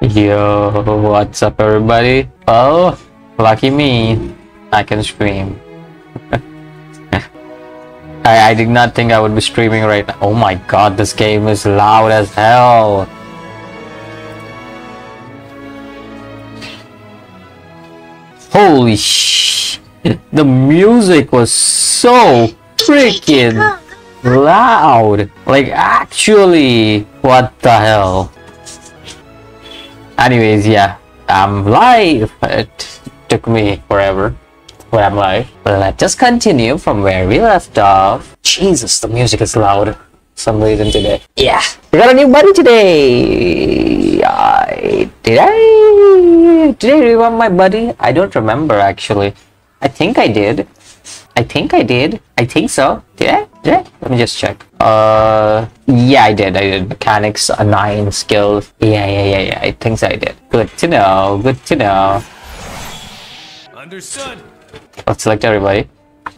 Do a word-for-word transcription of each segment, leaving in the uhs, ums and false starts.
Yo, what's up everybody? Oh, lucky me, I can stream. I, I did not think I would be streaming right now. Oh my god, this game is loud as hell. Holy sh! The music was so freaking loud. Like actually, what the hell? Anyways, yeah, I'm live. It took me forever, but I'm live. Let's just continue from where we left off. Jesus, the music is loud for some reason today. Yeah, we got a new buddy today. I, did I? Did I revamp my buddy? I don't remember actually. I think I did. I think I did. I think so. Did I? Did I? Let me just check. Uh, yeah, I did. I did. Mechanics, a nine skill. Yeah, yeah, yeah, yeah. I think so I did. Good to know. Good to know. Understood. Let's select everybody.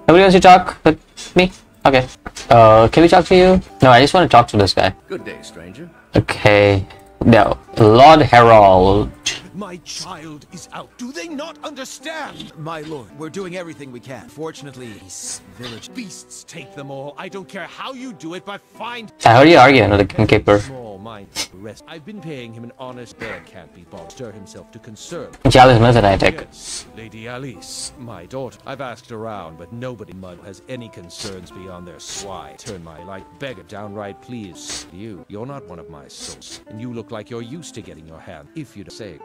Nobody wants to talk with me? Okay. Uh, can we talk to you? No, I just want to talk to this guy. Good day, stranger. Okay. No. Lord Herald. My child is out. Do they not understand? My lord, we're doing everything we can. Fortunately, these village beasts take them all. I don't care how you do it, but find... I already argued with the gatekeeper. I've been paying him an honest bear can't be bought. Stir himself to concern. Jalice Mezzanite. Yes, Lady Alice, my daughter. I've asked around, but nobody mud has any concerns beyond their swine. Turn my light beggar downright, please. You, you're not one of my souls, and you look like you're used to getting your hand. If you'd say...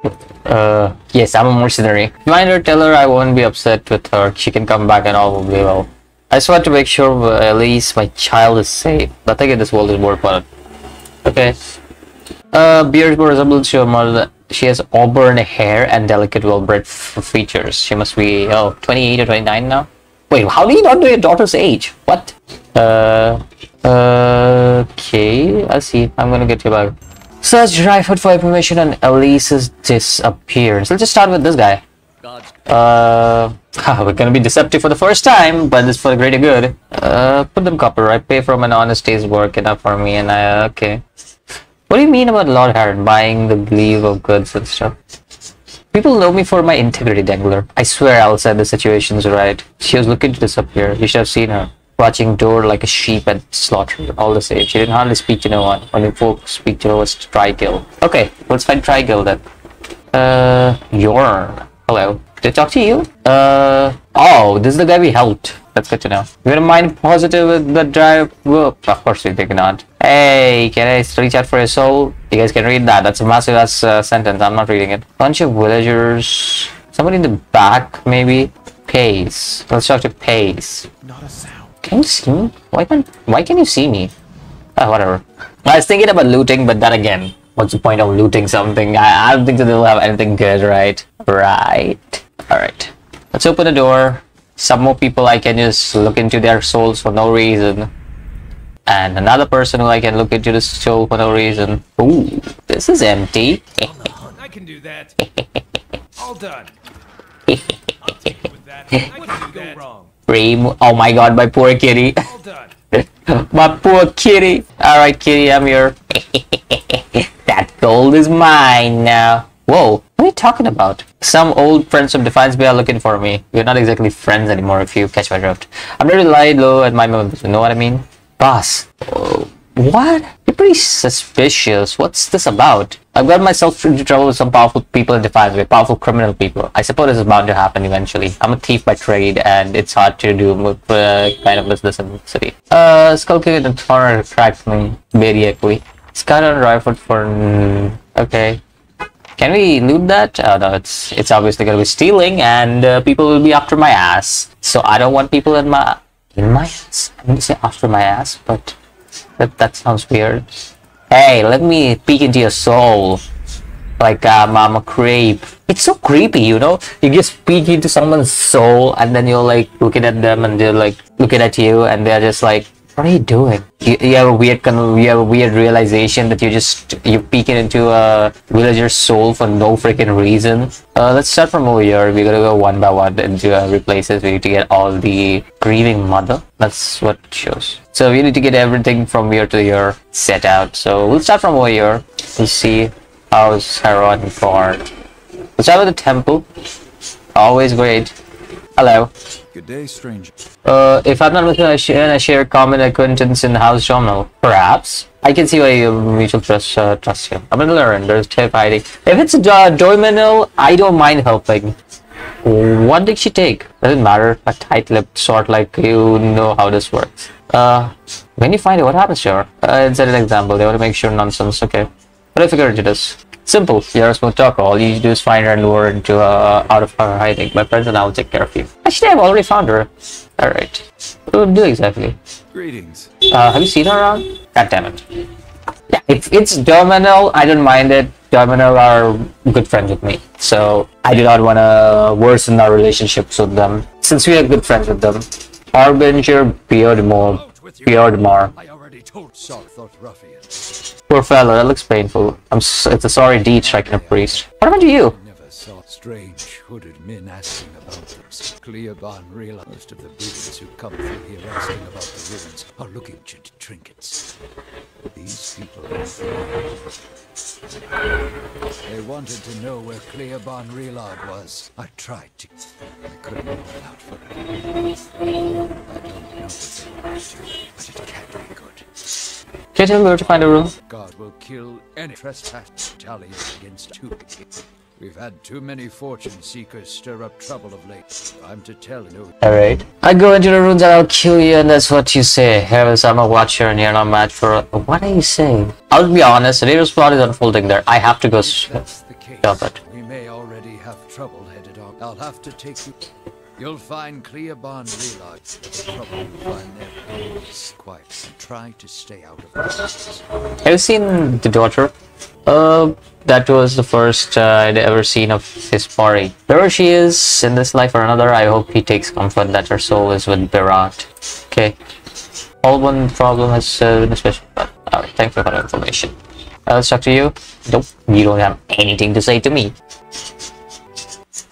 Uh, yes, I'm a mercenary. Mind her, tell her I won't be upset with her. She can come back and all will be well. I just want to make sure at least my child is safe. Nothing in this world is more fun. Okay. Uh, beard resembles your mother. She has auburn hair and delicate, well-bred features. She must be, oh, twenty-eight or twenty-nine now? Wait, how do you not know your daughter's age? What? Uh, uh, okay, I'll see. I'm gonna get you back. Search Dryfoot for information on Elise's disappearance. Let's just start with this guy. Uh, we're gonna be deceptive for the first time, but it's for the greater good. Uh, put them copper. I pay from an honest day's work, enough for me, and I, okay. What do you mean about Lord Herald buying the leave of goods and stuff? People know me for my integrity, Dangler. I swear I'll set the situation's right. She was looking to disappear. You should have seen her. Watching door like a sheep and slaughtering all the same. She didn't hardly speak to no one. Only folks speak to her was Trigill. Okay, let's find Trigill then. Uh, Yorn. Hello. Did I talk to you? Uh, oh, this is the guy we helped. That's good to know. You gonna mind positive with the drive? Well, of course we think not. Hey, can I reach out for your soul? You guys can read that. That's a massive ass uh, sentence. I'm not reading it. Bunch of villagers. Somebody in the back, maybe? Pace. Let's talk to Pace. Not a sound. Can you see me? Why can't why can you see me? Oh, whatever. I was thinking about looting, but then again, what's the point of looting something? I, I don't think that they'll have anything good, right? Right. Alright. Let's open the door. Some more people I can just look into their souls for no reason. And another person who I can look into the soul for no reason. Ooh, this is empty. I can do that. All done. I'll take it with that. I can do that. Wrong. Oh my god, my poor kitty. My poor kitty. Alright kitty, I'm here. That gold is mine now. Whoa, what are you talking about? Some old friends from Defiance Bay are looking for me. We're not exactly friends anymore if you catch my drift. I'm ready to lie low at my members, you know what I mean? Boss. Oh, what? You're pretty suspicious. What's this about? I've got myself into trouble with some powerful people in Defiance Bay, powerful criminal people. I suppose this is bound to happen eventually. I'm a thief by trade, and it's hard to do with uh, kind of business in the city. Uh, Skullkick and Thorn attract me very equally. Skaen and Drywood for... Mm, okay. Can we loot that? Oh no, it's, it's obviously gonna be stealing, and uh, people will be after my ass. So I don't want people in my... In my ass? I'm gonna say after my ass, but that, that sounds weird. Hey, let me peek into your soul. Like, um, I'm a creep. It's so creepy, you know? You just peek into someone's soul and then you're like looking at them and they're like looking at you and they're just like, what are you doing? You, you have a weird kind of, you have a weird realization that you just, you're peeking into a villager's soul for no freaking reason. Uh, let's start from over here. We're gonna go one by one into every places. We need to get all the Grieving Mother. That's what it shows. So we need to get everything from here to here set out. So we'll start from over here. We'll see House Heron Guard. What's up with the temple? Always great. Hello. Good day, stranger. Uh, if I'm not looking at a share common acquaintance in House Journal, perhaps. I can see why you mutual trust uh, trust him. I'm gonna learn. There's tip hiding. If it's a uh, dominal, I don't mind helping. What did she take? Doesn't matter. A tight-lipped sort like you know how this works. Uh, when you find it, what happens to her? Uh, it's an example. They want to make sure nonsense. Okay, but I figured into this. Simple. You're a smooth talker. All you do is find her and lure her into uh, out of her hiding. My friends and I will take care of you. Actually, I've already found her. All right. What do we do exactly? Greetings. Uh, have you seen her around? God damn it. Yeah, if it's Dominal, I don't mind it. Dominal are good friends with me, so I do not want to worsen our relationships with them since we are good friends with them. Harbinger Beardmore. Beardmore. I already told Sark those ruffians. Poor fellow, that looks painful. I'm so, it's a sorry deed striking a priest. What about you? Never saw strange hooded men asking about this. Clibaun realized most of the brigands who come through here asking about the ruins are looking to trinkets. These people are flying. They wanted to know where Clibaun Relard was. I tried to. I couldn't hold it out for it. I don't know what they want to do, but it can't be good. Can you tell where to find a room? God will kill any trespass tally against two. We've had too many fortune seekers stir up trouble of late. I'm to tell you. Alright. I go into the rooms and I'll kill you, and that's what you say. Heavens, I'm a watcher and you're not match for a... What are you saying? I'll be honest, the Raiders plot is unfolding there. I have to go stop it. We may already have trouble headed on. I'll have to take you. You'll find Clibaun Relard. That's the trouble you'll find there. It's quiet. Try to stay out of this. Have you seen the daughter? Uh, that was the first uh, I'd ever seen of his party. Wherever she is, in this life or another, I hope he takes comfort that her soul is with Berath. Okay. All one problem has uh, been a special. Alright, thanks for that information. Uh, let's talk to you. Nope, you don't have anything to say to me.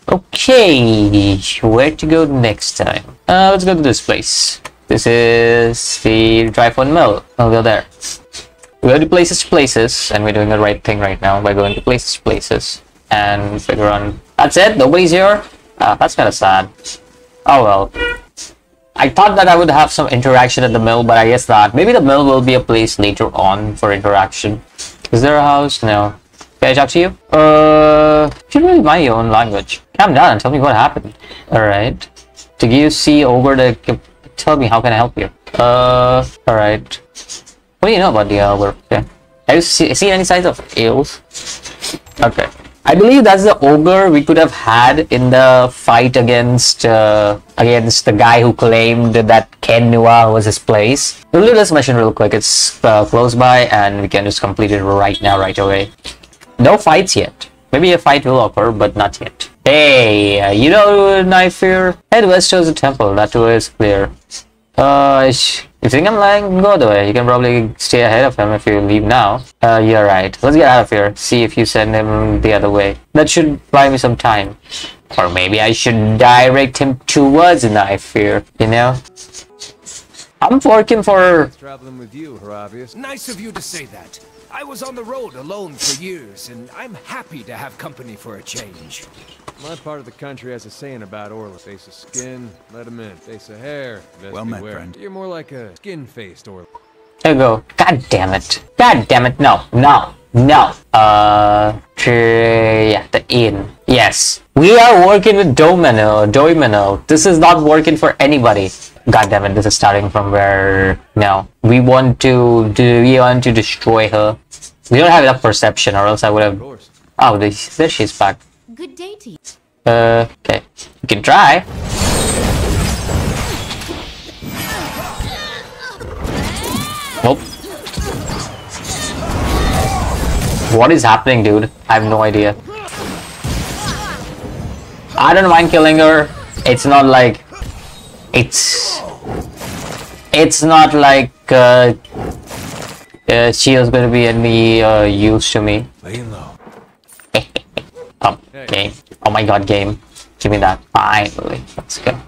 Okay, where to go next time? Uh, let's go to this place. This is the Dryfoot Mill. I'll go there. We go to places, places, and we're doing the right thing right now by going to places, places, and figure on. That's it. Nobody's here. Uh, that's kind of sad. Oh well. I thought that I would have some interaction at the mill, but I guess not. Maybe the mill will be a place later on for interaction. Is there a house? No. Can I talk to you? Uh, should really mind your own language. Calm down and tell me what happened. Alright. Did you see over the... Tell me, how can I help you? Uh, alright. What do you know about the ogre? Okay. Have you see, seen any signs of eels? Okay. I believe that's the ogre we could have had in the fight against uh, against the guy who claimed that Caed Nua was his place. We'll do this mission real quick. It's uh, close by and we can just complete it right now, right away. No fights yet. Maybe a fight will occur, but not yet. Hey, uh, you know knife here? Head west towards the temple, that way is clear. Uh, if you think I'm lying, go the way. You can probably stay ahead of him if you leave now. Uh, you're right. Let's get out of here. See if you send him the other way. That should buy me some time. Or maybe I should direct him towards the knife here, you know? I'm working for... Traveling with you, Heravius. Nice of you to say that. I was on the road alone for years, and I'm happy to have company for a change. My part of the country has a saying about Orlan. Face of skin, let him in. Face of hair, best well met, friend. You're more like a skin-faced Orlan. There you go. God damn it. God damn it. No. No. No. Uh... Yeah, the inn. Yes. We are working with Domino. Domino. This is not working for anybody. God damn it, this is starting from where now. We want to do we want to destroy her. We don't have enough perception or else I would have. Oh, there she's back. Good day to you. Uh okay. You can try. Nope. What is happening, dude? I have no idea. I don't mind killing her. It's not like It's it's not like uh, uh, she was going to be any uh, use to me. Oh, game. Oh my god, game. Give me that. Finally. Let's go.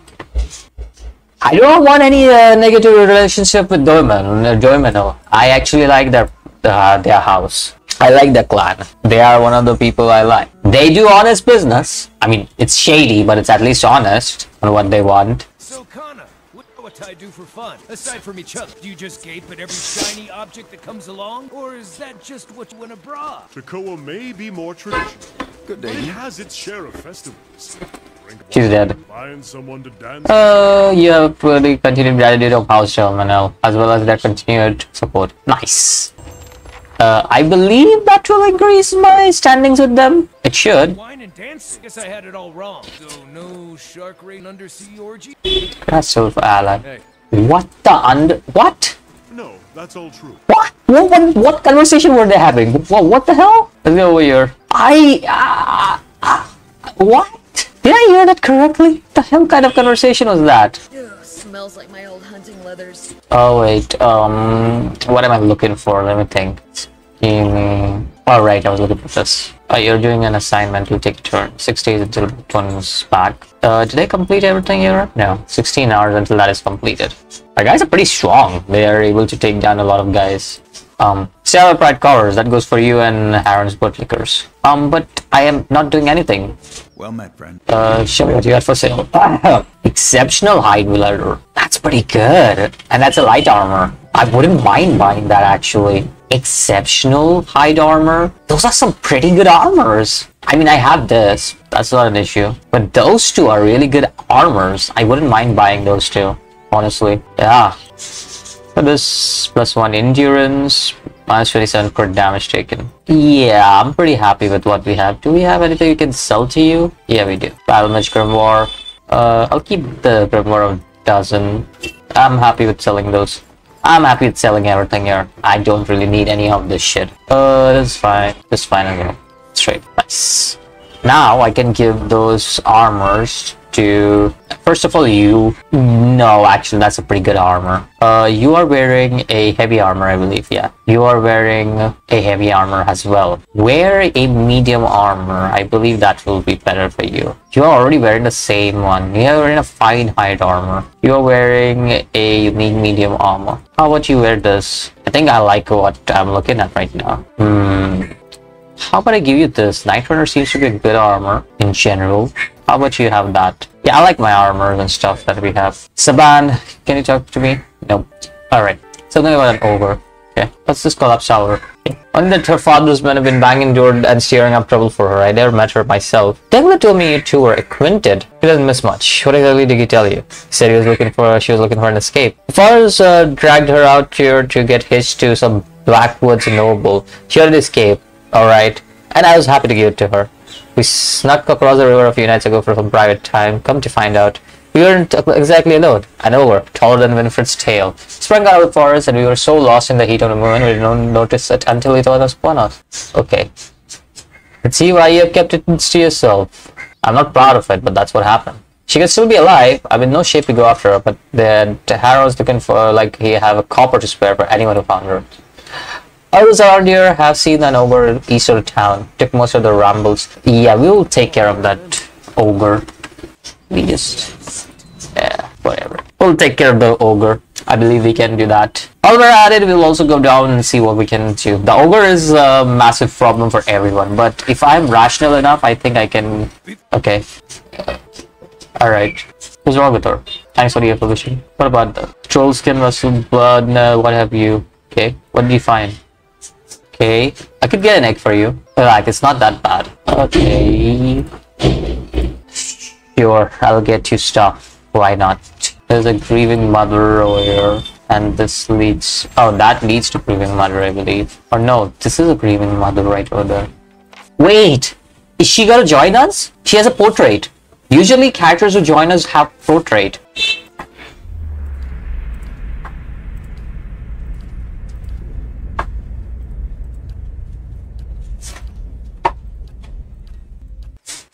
I don't want any uh, negative relationship with Doimeno. I actually like their, uh, their house. I like the clan. They are one of the people I like. They do honest business. I mean, it's shady, but it's at least honest on what they want. So Kana, what I do for fun, aside from each other, do you just gape at every shiny object that comes along, or is that just what you want abroad? Krakoa may be more traditional. Good day. It has its share of festivals. She's dead. Find someone to dance. Uh, you have really continued gratitude of House Shermanel, as well as their continued support. Nice. Uh, I believe that will increase my standings with them. It should. Wine and dance? Guess I had it all wrong. So no shark raid undersea orgy? Castle for Alan. Hey. What the under? What? No, that's all true. What? What? What, what conversation were they having? What, what the hell? Let's go over here. I. Uh, uh, what? Did I hear that correctly? What the hell kind of conversation was that? Smells like my old hunting leathers. Oh wait, um, what am I looking for? Let me think. Um, all right, I was looking for this. Oh, you're doing an assignment. You take a turn. Six days until one's back. Uh, did I complete everything here? No, sixteen hours until that is completed. Our guys are pretty strong. They are able to take down a lot of guys. Um, Sarah Pride covers. That goes for you and Aaron's Bootlickers. Um, but I am not doing anything. Well met, friend. Uh, show me what you got for sale. Exceptional hide wielder. That's pretty good. And that's a light armor. I wouldn't mind buying that actually. Exceptional hide armor. Those are some pretty good armors. I mean, I have this. That's not an issue. But those two are really good armors. I wouldn't mind buying those two. Honestly. Yeah. For this, plus one endurance. Minus twenty-seven crit damage taken. Yeah, I'm pretty happy with what we have. Do we have anything we can sell to you? Yeah, we do. Battle Mage Grimoire. Uh, I'll keep the Grimoire of Dozen. I'm happy with selling those. I'm happy with selling everything here. I don't really need any of this shit. Uh, that's fine. That's fine again. Straight. Nice. Now I can give those armors to... First of all, you... No, actually, that's a pretty good armor. Uh, you are wearing a heavy armor, I believe, yeah. You are wearing a heavy armor as well. Wear a medium armor. I believe that will be better for you. You are already wearing the same one. You are wearing a fine hide armor. You are wearing a unique medium armor. How about you wear this? I think I like what I'm looking at right now. Hmm... How about I give you this? Night Runner seems to be a good armor in general. How about you have that? Yeah, I like my armors and stuff that we have. Saban, can you talk to me? Nope. Alright. Something about an ogre. Okay. Let's just call up Salver. Only that her father's men have been banging door and steering up trouble for her. I never met her myself. Degla told me you two were acquainted. He doesn't miss much. What exactly did he tell you? He said he was looking for she was looking for an escape. The fathers uh, dragged her out here to get hitched to some Blackwoods noble. She had an escape. Alright, and I was happy to give it to her. We snuck across the river a few nights ago for some private time. Come to find out, we weren't exactly alone. An ogre, taller than Winfred's tail, sprang out of the forest, and we were so lost in the heat of the moment we didn't notice it until it was upon us. Okay. Let's see why you have kept it to yourself. I'm not proud of it, but that's what happened. She could still be alive. I'm in no shape to go after her, but the Harrow's looking for, like, he have a copper to spare for anyone who found her. Others around here have seen an ogre east of the town. Took most of the rambles. Yeah, we will take care of that ogre. We just... Yeah, whatever. We'll take care of the ogre. I believe we can do that. While we're at it, we'll also go down and see what we can do. The ogre is a massive problem for everyone. But if I'm rational enough, I think I can... Okay. Alright. What's wrong with her? Thanks for the information. What about the... Troll skin, rustle blood, no, what have you. Okay, what do you find? Okay, I could get an egg for you. Like, it's not that bad. Okay. Sure, I'll get you stuff. Why not? There's a grieving mother over here. And this leads... Oh, that leads to grieving mother, I believe. Or no, this is a grieving mother right over there. Wait! Is she gonna join us? She has a portrait. Usually, characters who join us have portrait.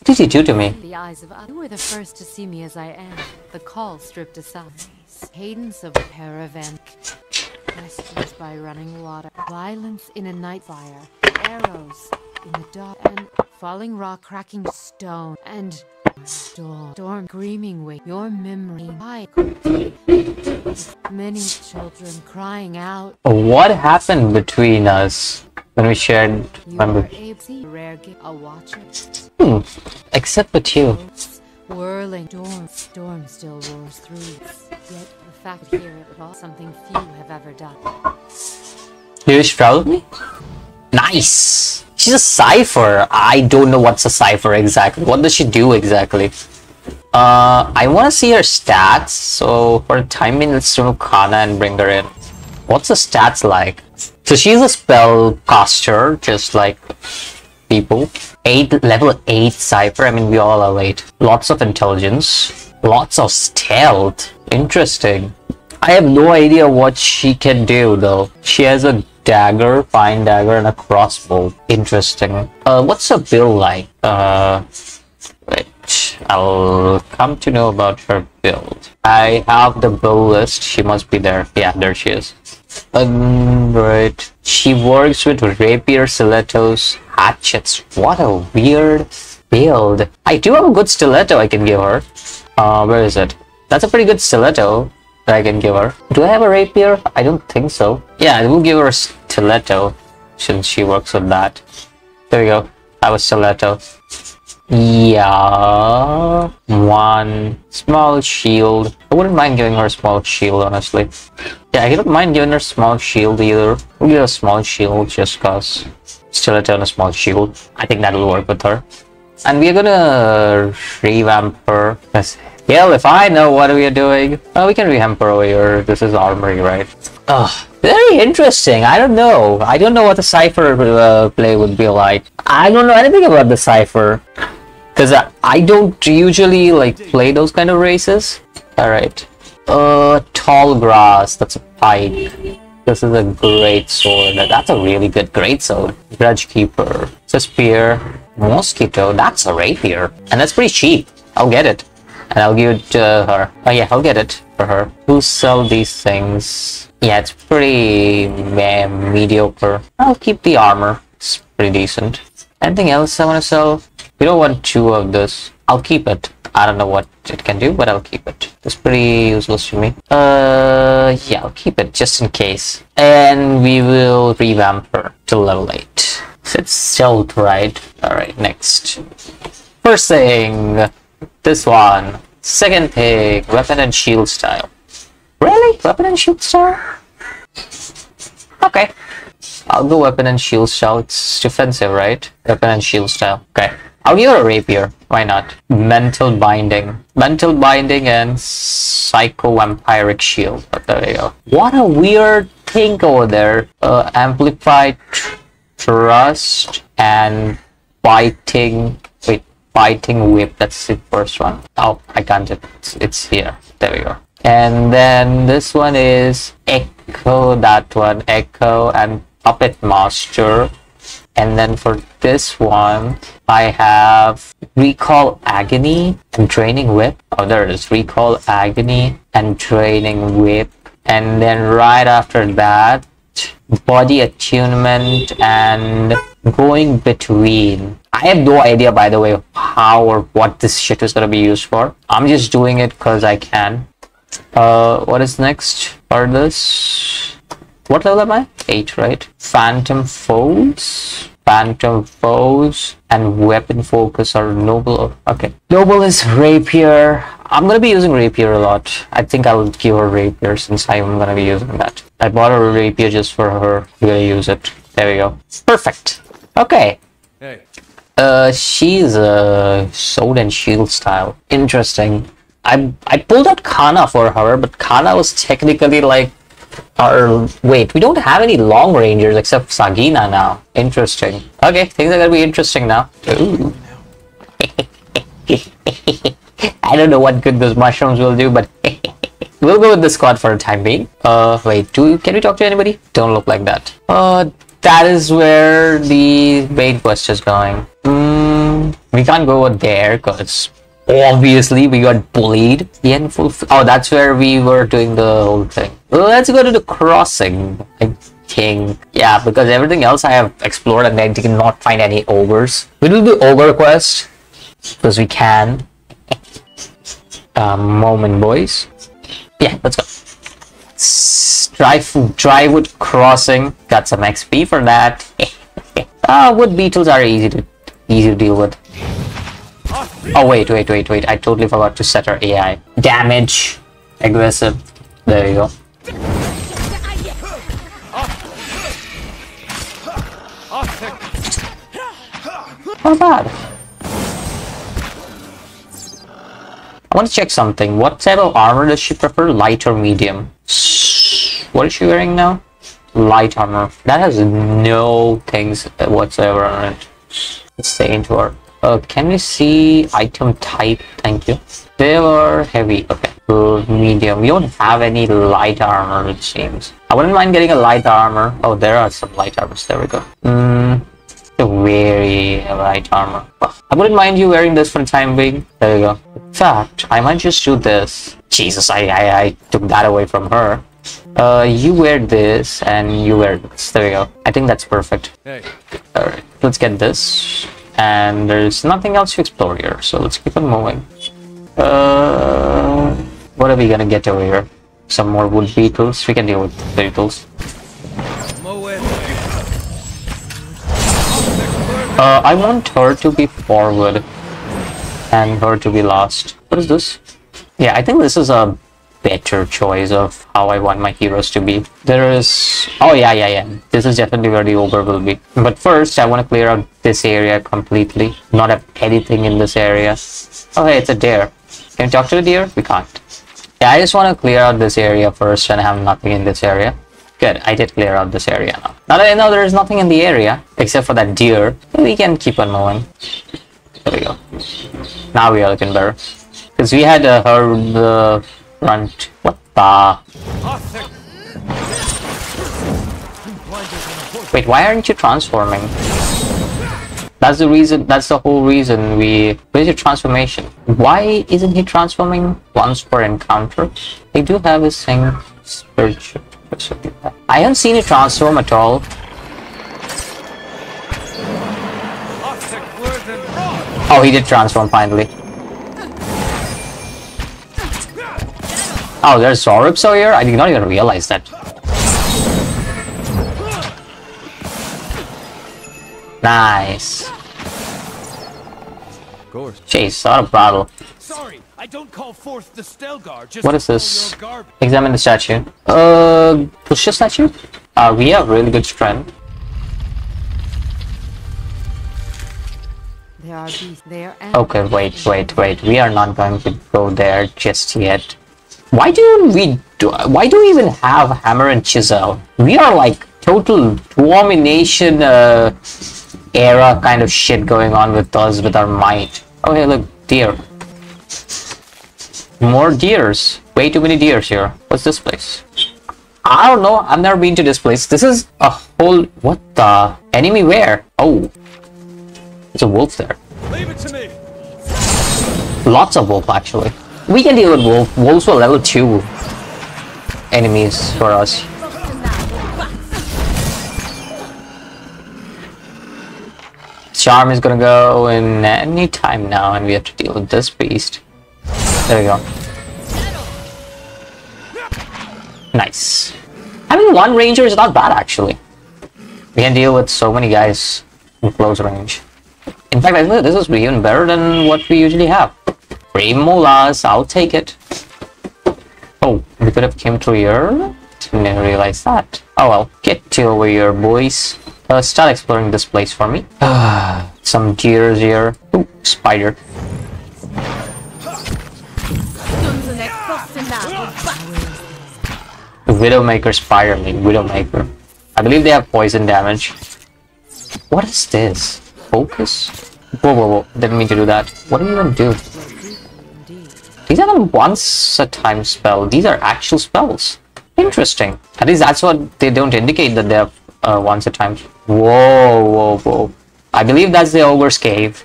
What did you do to me? The eyes of others were the first to see me as I am. The call stripped aside. Cadence of paravan. Rescues by running water. Violence in a night fire. Arrows in the dark. And falling rock, cracking stone. And storm. Storm screaming with your memory. I many children crying out. What happened between us? when we shared memories. Hmm. Except with you. Whirling storm, storm still roars through. Yet the fact here it was something few have ever done. You wish proud of me? Nice. She's a cipher. I don't know what's a cipher exactly. What does she do exactly? Uh, I want to see her stats. So for the time being, let's remove Kana and bring her in. What's the stats like? So she's a spell caster, just like people. Eight level eight cipher. I mean, we all are eight. Lots of intelligence. Lots of stealth. Interesting. I have no idea what she can do though. She has a dagger, fine dagger, and a crossbow. Interesting. Uh, what's her build like? Uh, wait, I'll come to know about her build. I have the build list. She must be there. Yeah, there she is. Um, right. She works with rapier, stilettos, hatchets. What a weird build. I do have a good stiletto I can give her. Uh, where is it? That's a pretty good stiletto that I can give her. Do I have a rapier? I don't think so. Yeah, I will give her a stiletto since she works with that. There we go. I have a stiletto. Yeah. One small shield. I wouldn't mind giving her a small shield, honestly. Yeah, I don't mind giving her a small shield either. We'll give her a small shield just cause. Stiletto and a small shield. I think that'll work with her. And we're gonna revamp her. Let's hell if I know what we are doing. Oh, we can revamp her over here. This is armory, right? Ugh, very interesting. I don't know. I don't know what the cipher uh, play would be like. I don't know anything about the cipher. Because I, I don't usually like play those kind of races. Alright. Uh, tall grass. That's a pike. This is a great sword. That's a really good great sword. Grudge keeper. It's a spear. Mosquito. That's a rapier. And that's pretty cheap. I'll get it. And I'll give it to her. Oh yeah, I'll get it for her. Who sell these things? Yeah, it's pretty meh, mediocre. I'll keep the armor. It's pretty decent. Anything else I want to sell? We don't want two of this. I'll keep it. I don't know what it can do, but I'll keep it. It's pretty useless to me. Uh, yeah, I'll keep it just in case. And we will revamp her to level eight. So it's stealth, right? Alright, next. First thing. This one. Second thing, weapon and shield style. Really? Weapon and shield style? Okay. I'll go weapon and shield style. It's defensive, right? Weapon and shield style. Okay. I'll give her a rapier. Why not? Mental binding. Mental binding and psycho-vampiric shield. But there you go. What a weird thing over there. Uh, amplified thrust and biting. Wait. Biting whip, that's the first one. Oh, I can't, it's, it's here. There we go. And then this one is Echo, that one, Echo and Puppet Master. And then for this one, I have Recall Agony and Draining Whip. Oh, there it is, Recall Agony and Draining Whip. And then right after that, Body Attunement and Going Between. I have no idea, by the way, how or what this shit is gonna be used for. I'm just doing it because I can. Uh, what is next for this? What level am I? eight, right? Phantom Foes. Phantom Foes and Weapon Focus are Noble. Okay. Noble is Rapier. I'm gonna be using Rapier a lot. I think I'll give her Rapier since I'm gonna be using that. I bought her a Rapier just for her. I'm gonna use it. There we go. Perfect. Okay. Hey. Uh, she's a sword and shield style. Interesting. I I pulled out Kana for her, but Kana was technically like our wait. We don't have any long rangers except Sagina now. Interesting. Okay, things are gonna be interesting now. Ooh. I don't know what good those mushrooms will do, but we'll go with the squad for the time being. Uh, wait. Do we, can we talk to anybody? Don't look like that. Uh. That is where the main quest is going. Mm, we can't go over there because obviously we got bullied. The endful. Oh, that's where we were doing the whole thing. Let's go to the crossing, I think. Yeah, because everything else I have explored and I did not find any ogres. We will do ogre quest because we can. A moment, boys. Yeah, let's go. Drywood Crossing, got some X P for that. Ah, uh, wood beetles are easy to easy to deal with. Oh wait, wait, wait, wait! I totally forgot to set our A I. Damage, aggressive. There you go. Not bad. I want to check something. What type of armor does she prefer? Light or medium? What is she wearing now? Light armor. That has no things whatsoever on it. Let's say into her. Uh, can we see item type? Thank you. They were heavy. Okay. Medium. We don't have any light armor, it seems. I wouldn't mind getting a light armor. Oh, there are some light armors. There we go. Hmm. Very light armor. I wouldn't mind you wearing this for the time being. There you go. In fact, I might just do this. Jesus, I, I, I took that away from her. Uh, you wear this and you wear this. There you go. I think that's perfect. Hey. Alright, let's get this. And there's nothing else to explore here, so let's keep on moving. Uh, what are we gonna get over here? Some more wood beetles. We can deal with beetles. Uh, I want her to be forward and her to be last. What is this? Yeah, I think this is a better choice of how I want my heroes to be. There is... Oh, yeah, yeah, yeah. This is definitely where the ogre will be. But first, I want to clear out this area completely. Not have anything in this area. Oh, hey, it's a deer. Can we talk to the deer? We can't. Yeah, I just want to clear out this area first and have nothing in this area. Good, I did clear out this area now. Now that I know there is nothing in the area, except for that deer, we can keep on moving. There we go. Now we are looking better. Because we had uh, her in the front. What the? Wait, why aren't you transforming? That's the reason, that's the whole reason we... Where's your transformation? Why isn't he transforming once per encounter? I do have his thing. Spiritual. I haven't seen it transform at all. Oh, he did transform finally. Oh, there's Zorips over here? I did not even realize that. Nice. Of course. Jeez, what a battle. Sorry, I don't call forth the Stelgar, just what is this? Examine the statue. Uh, push the statue? Uh, we have really good strength. There are these there and okay, wait, wait, wait. We are not going to go there just yet. Why do we do? Why do we even have hammer and chisel? We are like total domination uh, era kind of shit going on with us with our might. Oh, hey, look, deer. More deers. Way too many deers here. What's this place? I don't know. I've never been to this place. This is a whole... What the? Enemy where? Oh. There's a wolf there. Leave it to me. Lots of wolf, actually. We can deal with wolf. Wolves were level two enemies for us. Charm is gonna go in any time now, and we have to deal with this beast. There we go. Nice. I mean, one ranger is not bad, actually. We can deal with so many guys in close range. In fact, I think this is even better than what we usually have. Three mullahs, I'll take it. Oh, we could have came through here. Didn't realize that. Oh well, get you over here, boys. Uh, start exploring this place for me. Some deers here. Ooh, spider. Widowmaker spiraling. Widowmaker. I believe they have poison damage. What is this? Focus? Whoa, whoa, whoa. Didn't mean to do that. What do you even do? These are not once a time spell. These are actual spells. Interesting. At least that's what they don't indicate, that they are uh, once a time. Whoa, whoa, whoa. I believe that's the ogre's cave.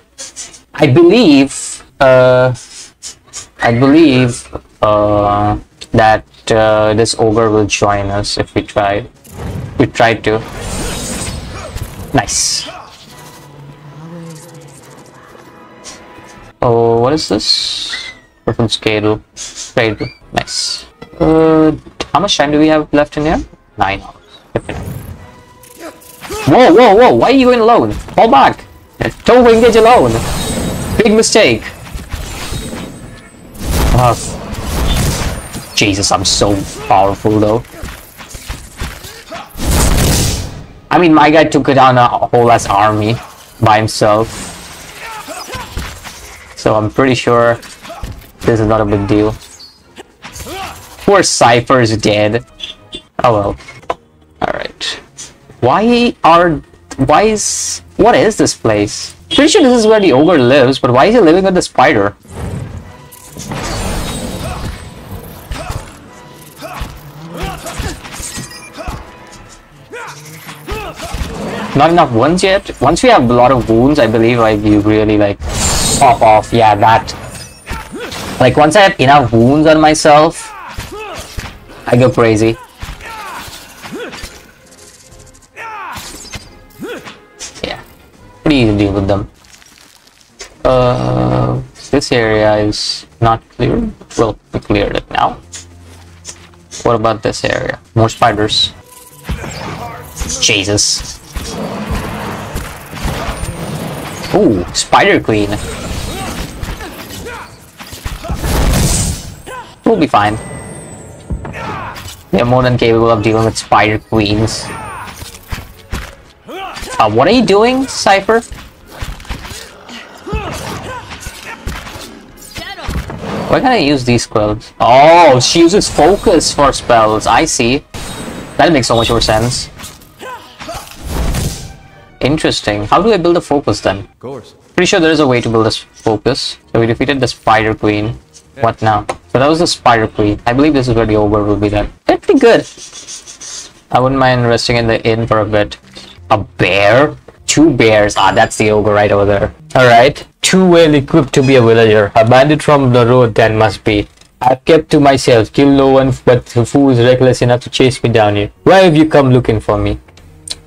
I believe... Uh, I believe... Uh, that... Uh, this ogre will join us if we try. We tried to. Nice. Oh, what is this? From Skaed Nua. Nice. Uh, how much time do we have left in here? Nine hours. Whoa, whoa, whoa, why are you going alone? Fall back! Don't engage alone! Big mistake! Oh, Jesus, I'm so powerful though. I mean, my guy took it on a whole ass army by himself. So I'm pretty sure this is not a big deal. Poor Cypher is dead. Oh well. Alright. Why are... why is... what is this place? Pretty sure this is where the ogre lives, but why is he living with the spider? Not enough wounds yet? Once we have a lot of wounds, I believe, like, you really, like, pop off. Yeah, that. Like, once I have enough wounds on myself, I go crazy. Yeah. Pretty easy to deal with them. Uh, this area is not clear. Well, we cleared it now. What about this area? More spiders. Jesus. Ooh, Spider Queen. We'll be fine. They're more than capable of dealing with Spider Queens. Uh, what are you doing, Cypher? Why can't I use these spells? Oh, she uses focus for spells. I see. That makes so much more sense. Interesting. How do I build a focus then? Of course. Pretty sure there is a way to build a focus. So we defeated the Spider Queen. Yeah. What now? So that was the Spider Queen. I believe this is where the ogre will be then. That'd be good. I wouldn't mind resting in the inn for a bit. A bear? Two bears. Ah, that's the ogre right over there. Alright. Too well equipped to be a villager. A bandit from the road then must be. I've kept to myself. Kill no one but who is reckless enough to chase me down here. Why have you come looking for me?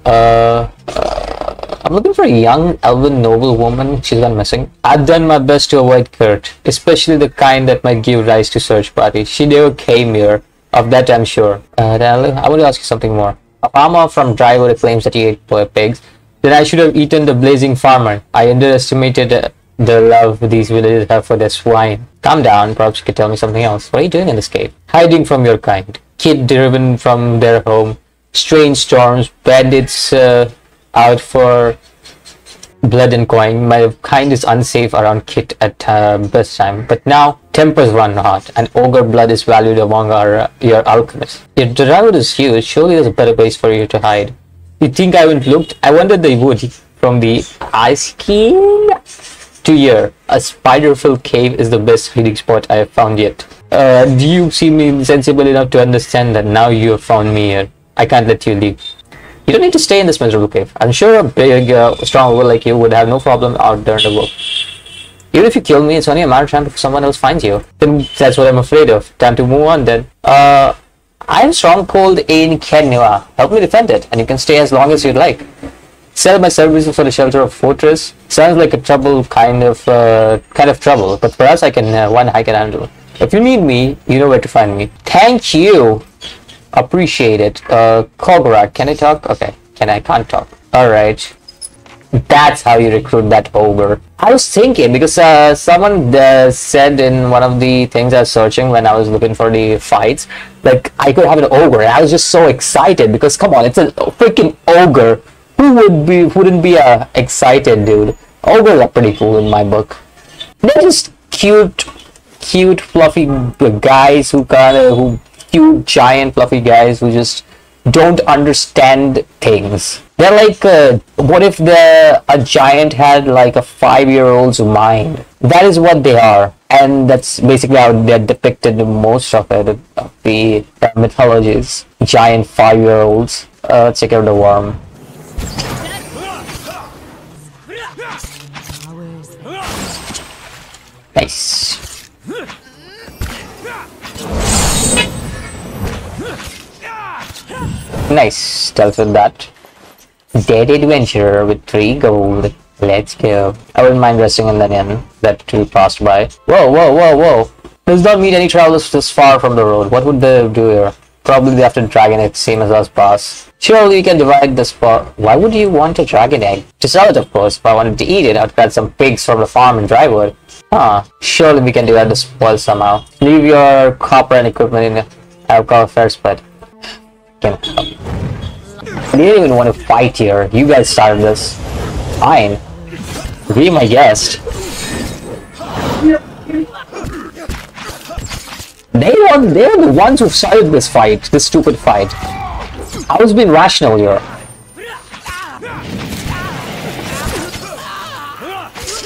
Uh... uh I'm looking for a young elven noble woman. She's gone missing. I've done my best to avoid Kurt, especially the kind that might give rise to search parties. She never came here, of that I'm sure. Uh, I want to ask you something more. A farmer from Drywood claims that he ate pigs. Then I should have eaten the blazing farmer. I underestimated uh, the love these villagers have for their swine. Calm down, perhaps you could tell me something else. What are you doing in this cave? Hiding from your kind. Kid driven from their home. Strange storms, bandits... Uh, out for blood and coin. My kind is unsafe around Kit at uh, best time, but now tempers run hot and ogre blood is valued among our uh, your alchemists. If the road is huge, surely there's a better place for you to hide. You think I haven't looked? I wondered they would. From the ice king to here, a spider-filled cave is the best hiding spot I have found yet. Uh, do you seem insensible enough to understand that now you have found me here? I can't let you leave. You don't need to stay in this miserable cave. I'm sure a big, uh, strong ogre like you would have no problem out there in the world. Even if you kill me, it's only a matter of time before someone else finds you. Then that's what I'm afraid of. Time to move on then. Uh, I am strong cold in Caed Nua. Help me defend it, and you can stay as long as you'd like. Sell my services for the shelter of fortress. Sounds like a trouble kind of uh, kind of trouble, but perhaps I can uh, one I can handle. If you need me, you know where to find me. Thank you. Appreciate it. Uh, Korgrak, can I talk? Okay, can I can't talk. Alright. That's how you recruit that ogre. I was thinking, because uh, someone uh, said in one of the things I was searching when I was looking for the fights, like, I could have an ogre. And I was just so excited because, come on, it's a freaking ogre. Who would be, wouldn't be uh, excited, dude? Ogres are pretty cool in my book. They're just cute, cute, fluffy guys who kind of, who cute giant fluffy guys who just don't understand things. They're like uh, what if the a giant had like a five-year-old's mind? That is what they are, and that's basically how they're depicted in most of the, of the uh, mythologies. Giant five-year-olds. Uh, let's check out the worm. Nice. Nice, stealth with that. Dead adventurer with three gold. Let's go. I wouldn't mind resting in that inn that we passed by. Whoa, whoa, whoa, whoa. Does not meet any travelers this far from the road. What would they do here? Probably left a dragon egg, same as last boss. Surely you can divide this for. Why would you want a dragon egg? To sell it, of course. If I wanted to eat it, I'd grab some pigs from the farm in Drywood. Huh. Surely we can divide the spoil somehow. Leave your copper and equipment in the alcohol first, but. Damn. I didn't even want to fight here. You guys started this. Fine. Be my guest. They were, they're the ones who started this fight, this stupid fight. I was being rational here.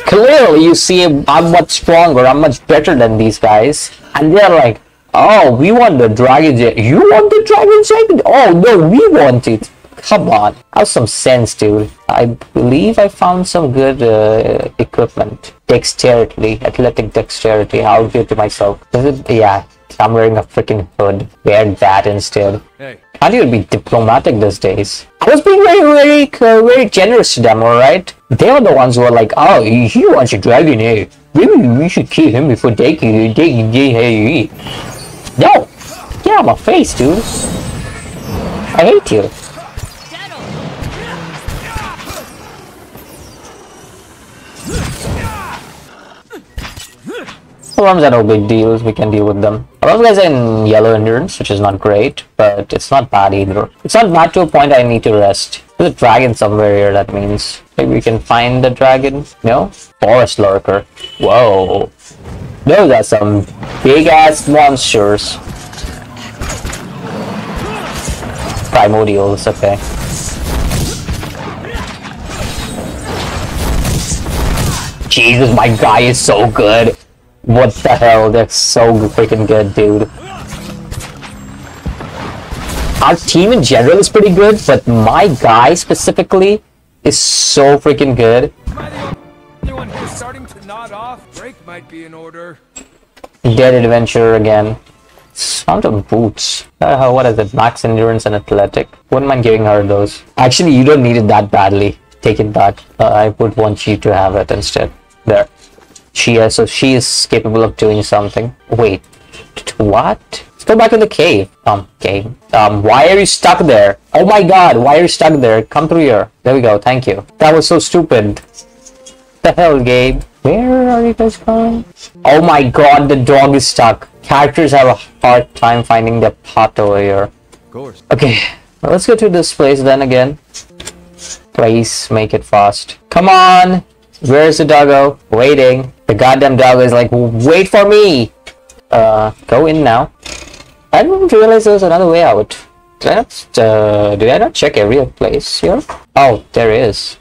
Clearly, you see, I'm much stronger, I'm much better than these guys. And they're like, oh, we want the dragon egg. You want the dragon egg? Oh, no, we want it. Come on. Have some sense, dude. I believe I found some good uh, equipment. Dexterity, athletic dexterity. I'll give it to myself. Does it? Yeah. I'm wearing a freaking hood. Wear that instead. Hey. How do you be diplomatic these days? I was being very, very, uh, very generous to them, alright? They were the ones who were like, oh, he wants a dragon, hey. Maybe we should kill him before they kill you. No! Get out of my face, dude. I hate you. Problems are no big deals, we can deal with them. A lot of guys are in yellow endurance, which is not great, but it's not bad either. It's not bad to a point I need to rest. There's a dragon somewhere here, that means. Maybe we can find the dragon? No? Forest lurker. Whoa. Those are some big-ass monsters. Primordials, okay. Jesus, my guy is so good. What the hell? They're so freaking good, dude. Our team in general is pretty good, but my guy specifically is so freaking good. Anyone who's starting to nod off, break might be in order. Dead adventurer again. Sound of boots. Uh, what is it? Max endurance and athletic. Wouldn't mind giving her those. Actually, you don't need it that badly. Take it back. Uh, I would want you to have it instead. There. She is, so she is capable of doing something. Wait, what? Let's go back in the cave. Um, cave. Um, why are you stuck there? Oh my god, why are you stuck there? Come through here. There we go, thank you. That was so stupid. The hell, Gabe? Where are you guys going? Oh my god, the dog is stuck. Characters have a hard time finding their path over here. Of course. Okay, well, let's go to this place then again. Please make it fast. Come on! Where's the doggo? Waiting. The goddamn doggo is like, wait for me! Uh, go in now. I didn't realize there was another way out. Did I not, uh, did I not check every place here? Oh, there is.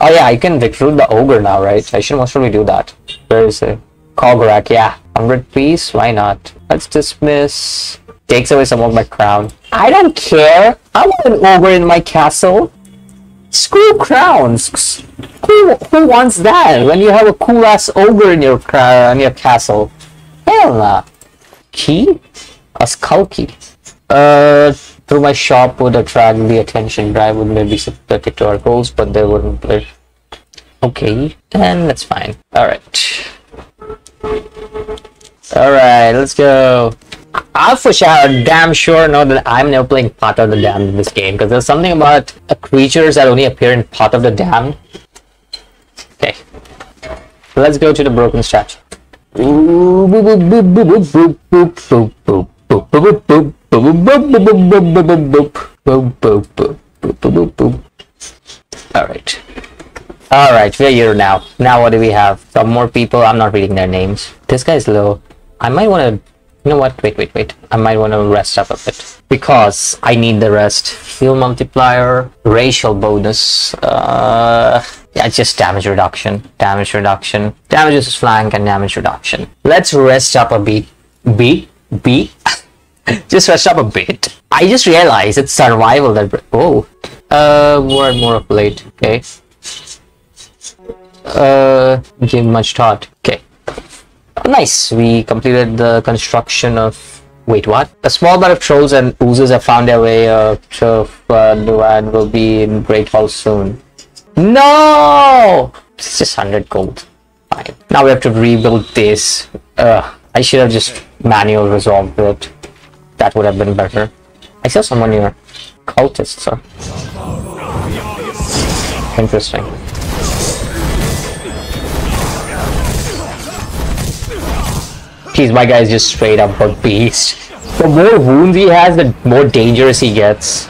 Oh yeah, I can recruit the ogre now, right? I should most probably do that. Where is it? Korgrak, yeah. one hundred piece, why not? Let's dismiss. Takes away some of my crown. I don't care! I want an ogre in my castle! Screw crowns! Who, who wants that when you have a cool ass ogre in your uh, in your castle? Hell nah. Key? A skull key. Uh, through my shop would attract the attention. Drive would maybe subject to our goals, but they wouldn't play. Okay, then that's fine. Alright. Alright, let's go. I'll for sure, damn sure know that I'm never playing Path of the Damned in this game, because there's something about uh, creatures that only appear in Path of the Damned. Okay, let's go to the broken statue. Alright. Alright, we're here now. Now what do we have? Some more people, I'm not reading their names. This guy's low. I might want to... You know what? Wait, wait, wait. I might want to rest up a bit. Because I need the rest. Heal multiplier, racial bonus, uh... yeah, just damage reduction, damage reduction, damages flank and damage reduction. Let's rest up a beat. Beat? Beat? Just rest up a bit. I just realized it's survival that... Oh. Uh, more and more of late. Okay. Uh, didn't much thought. Okay. Nice. We completed the construction of... Wait, what? A small band of trolls and oozes have found their way uh, to uh, Nua and will be in Great Hall soon. No! It's just one hundred gold. Fine. Now we have to rebuild this. Uh, I should have just manual resolved it. That would have been better. I saw someone here. Cultists, sir. Interesting. Jeez, my guy is just straight up a beast. The more wounds he has, the more dangerous he gets.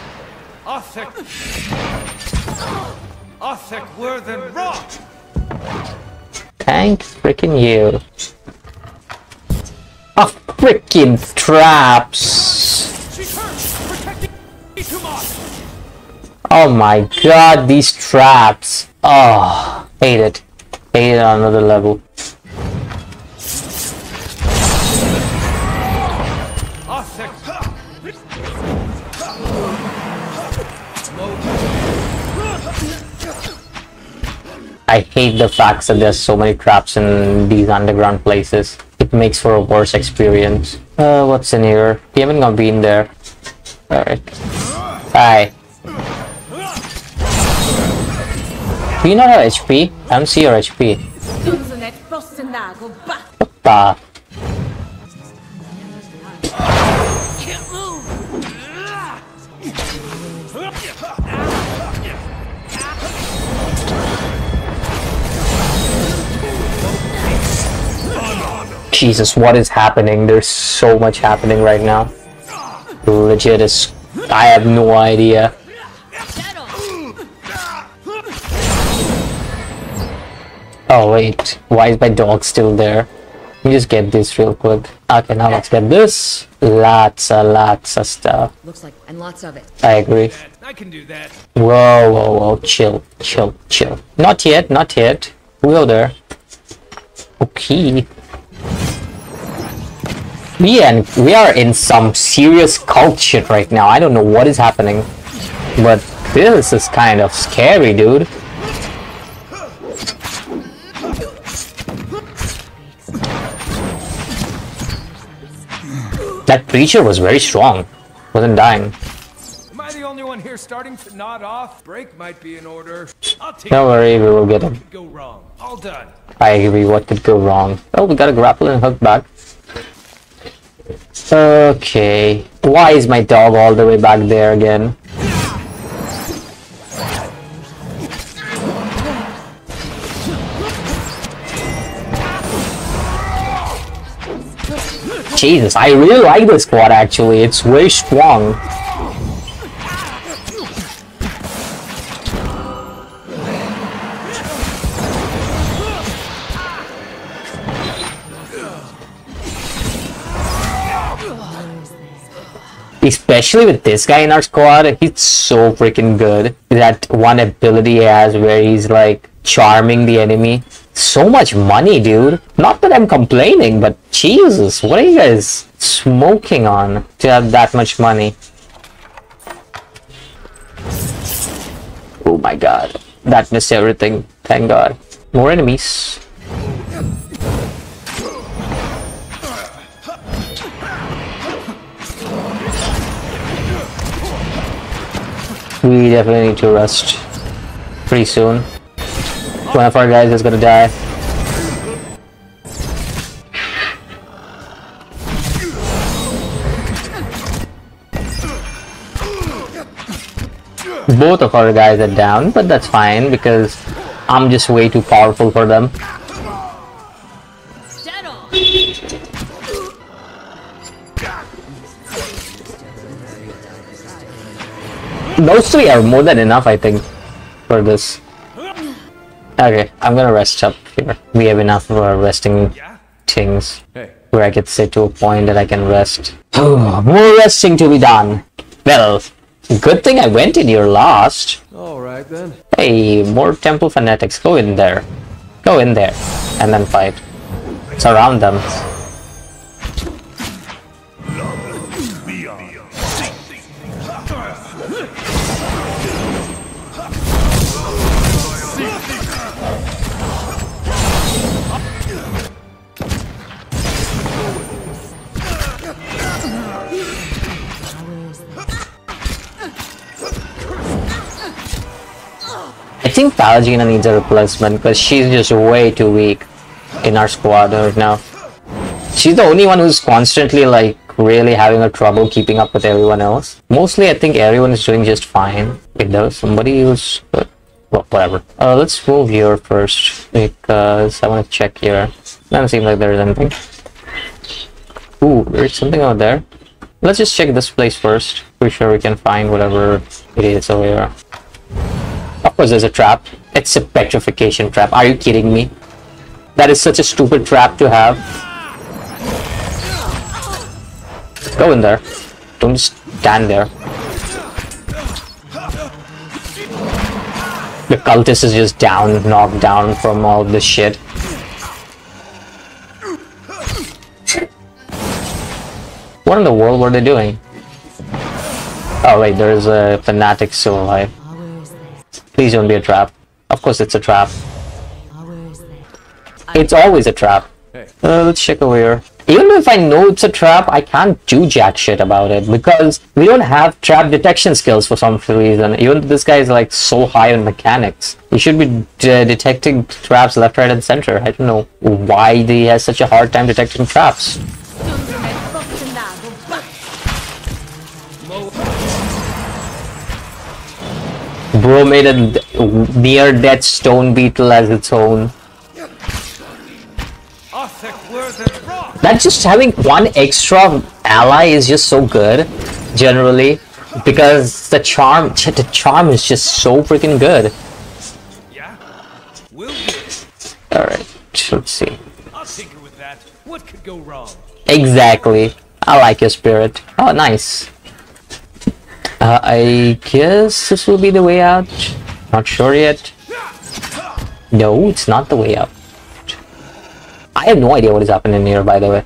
Thanks freaking you. Ah, oh, freaking traps. Oh my god, these traps. Oh, hate it. Hate it on another level. I hate the fact that there's so many traps in these underground places. It makes for a worse experience. Uh, what's in here? We haven't gone been there. Alright. Hi. Do you not have H P? I don't see your H P. What the? Jesus, what is happening? There's so much happening right now. Legit is... I have no idea. Oh wait, why is my dog still there? Let me just get this real quick. Okay, now let's get this. Lots and lots of stuff. Looks like, and lots of it. I agree. I can do that. Whoa, whoa, whoa, chill, chill, chill. Not yet, not yet. We'll go there. Okay. We and we are in some serious cult shit right now. I don't know what is happening, but this is kind of scary, dude. That creature was very strong. Wasn't dying. Am I the only one here starting to nod off? Break might be in order. I'll take don't worry, we will get him. Go wrong. All done. I agree. What could go wrong? Oh, we got a grapple and hook back. Okay, why is my dog all the way back there again? Jesus, I really like this squad actually, it's very strong. Especially with this guy in our squad, he's so freaking good. That one ability he has where he's like charming the enemy. So much money, dude. Not that I'm complaining, but Jesus, what are you guys smoking on to have that much money? Oh my god. That missed everything. Thank god. More enemies. We definitely need to rest pretty soon. One of our guys is gonna die. Both of our guys are down, but that's fine because I'm just way too powerful for them. Those three are more than enough, I think, for this. Okay, I'm gonna rest up here. We have enough of our resting things where I could sit to a point that I can rest. More resting to be done. Well, good thing I went in here last. All right then. Hey, more temple fanatics. Go in there. Go in there. And then fight. Surround them. I think Pallegina needs a replacement because she's just way too weak in our squad right now. She's the only one who's constantly like really having a trouble keeping up with everyone else. Mostly I think everyone is doing just fine. Wait, there was somebody who's uh, well, whatever. Uh, let's move here first because I want to check here. Doesn't seem like there's anything. Ooh, there's something out there. Let's just check this place first. Pretty sure we can find whatever it is over here. Of course there's a trap. It's a petrification trap. Are you kidding me? That is such a stupid trap to have. Go in there. Don't just stand there. The cultist is just down, knocked down from all this shit. What in the world were they doing? Oh wait, there is a fanatic still alive. Please don't be a trap. Of course it's a trap. It's always a trap. Uh, let's check over here. Even if I know it's a trap, I can't do jack shit about it because we don't have trap detection skills for some reason. Even this guy is like so high on mechanics. He should be de detecting traps left, right and center. I don't know why he has such a hard time detecting traps. Bro made a near-death stone beetle as its own. That just having one extra ally is just so good, generally, because the charm, the charm is just so freaking good. Yeah, we'll do it. All right, let's see. I'll tinker with that. What could go wrong? Exactly. I like your spirit. Oh, nice. Uh, I guess this will be the way out. Not sure yet. No, it's not the way out. I have no idea what is happening here, by the way.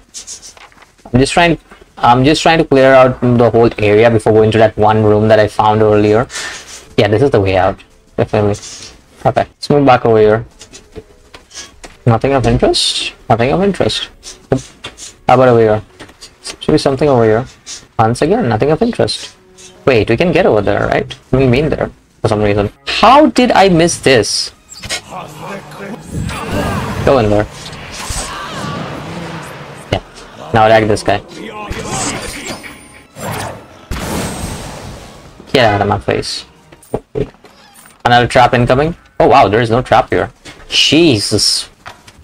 I'm just trying I'm just trying to clear out the whole area before going to that one room that I found earlier. Yeah, this is the way out. Definitely. Okay, let's move back over here. Nothing of interest? Nothing of interest. How about over here? Should be something over here. Once again, nothing of interest. Wait, we can get over there, right? We've been there for some reason. How did I miss this? Go in there. Now attack this guy. Get out of my face. Another trap incoming. Oh wow, there is no trap here. Jesus.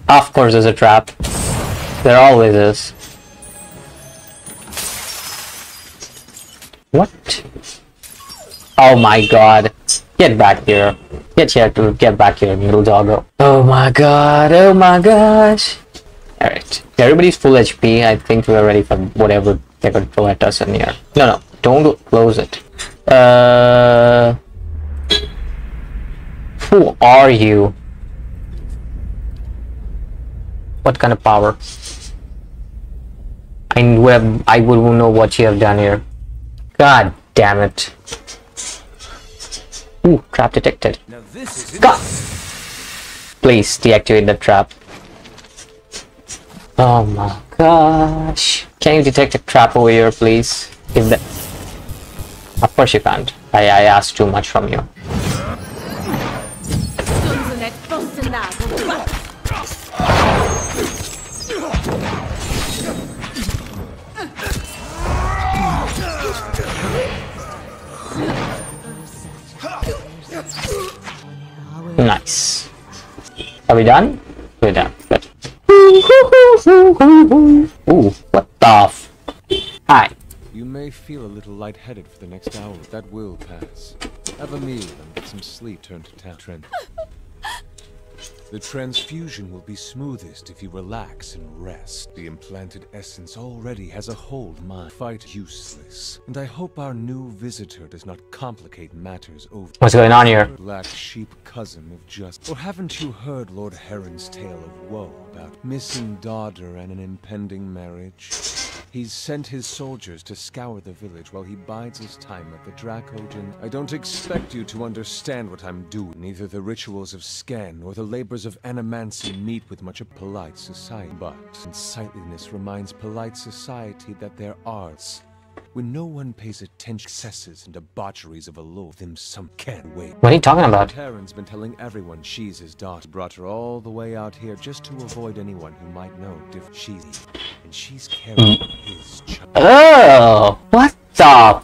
Of course there's a trap. There always is. What? Oh my god. Get back here. Get here to get back here, little doggo. Oh my god, oh my god. Alright, everybody's full H P. I think we're ready for whatever they're gonna throw at us in here. No, no, don't close it. Uh, who are you? What kind of power? I would, I would know what you have done here. God damn it. Ooh, trap detected. God! Please deactivate that trap. Oh my gosh. Can you detect a trap over here, please? If that... Of course you can't. I, I asked too much from you. Nice. Are we done? We're done. Good. Ooh, what the f? Hi. You may feel a little lightheaded for the next hour. That will pass. Have a meal and get some sleep. Turn to Tatran. The transfusion will be smoothest if you relax and rest. The implanted essence already has a hold on my fight useless. And I hope our new visitor does not complicate matters over... What's going on here? Black sheep cousin of just... Or haven't you heard Lord Heron's tale of woe about missing daughter and an impending marriage? He's sent his soldiers to scour the village while he bides his time at the Dracogen. I don't expect you to understand what I'm doing. Neither the rituals of Skaen or the labors of Animancy meet with much of polite society. But unsightliness reminds polite society that there are when no one pays attention excesses and debaucheries of a low them some can't wait. What are you talking about? Karen's been telling everyone she's his daughter. Brought her all the way out here just to avoid anyone who might know if she's... and she's carrying his child. Oh, what the?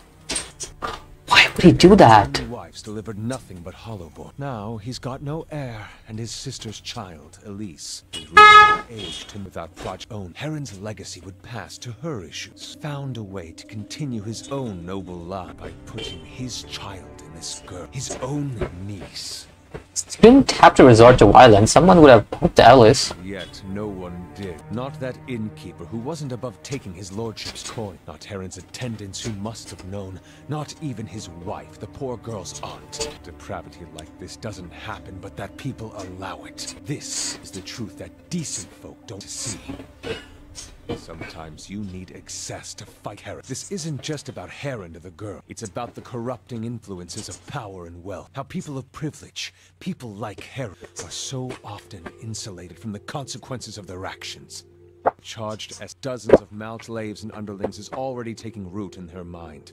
Why would he do that? His wife's delivered nothing but hollowborn. Now he's got no heir, and his sister's child, Elise, is really aged him without progeny. Own Heron's legacy would pass to her issues. Found a way to continue his own noble life by putting his child in this girl, his own niece. Didn't have to resort to violence. Someone would have poked Alice. Yet no one did. Not that innkeeper who wasn't above taking his lordship's coin. Not Heron's attendants who must have known. Not even his wife, the poor girl's aunt. Depravity like this doesn't happen, but that people allow it. This is the truth that decent folk don't see. Sometimes you need excess to fight Heron. This isn't just about Heron to the girl. It's about the corrupting influences of power and wealth. How people of privilege, people like Heron, are so often insulated from the consequences of their actions. Charged as dozens of malslaves and underlings is already taking root in her mind.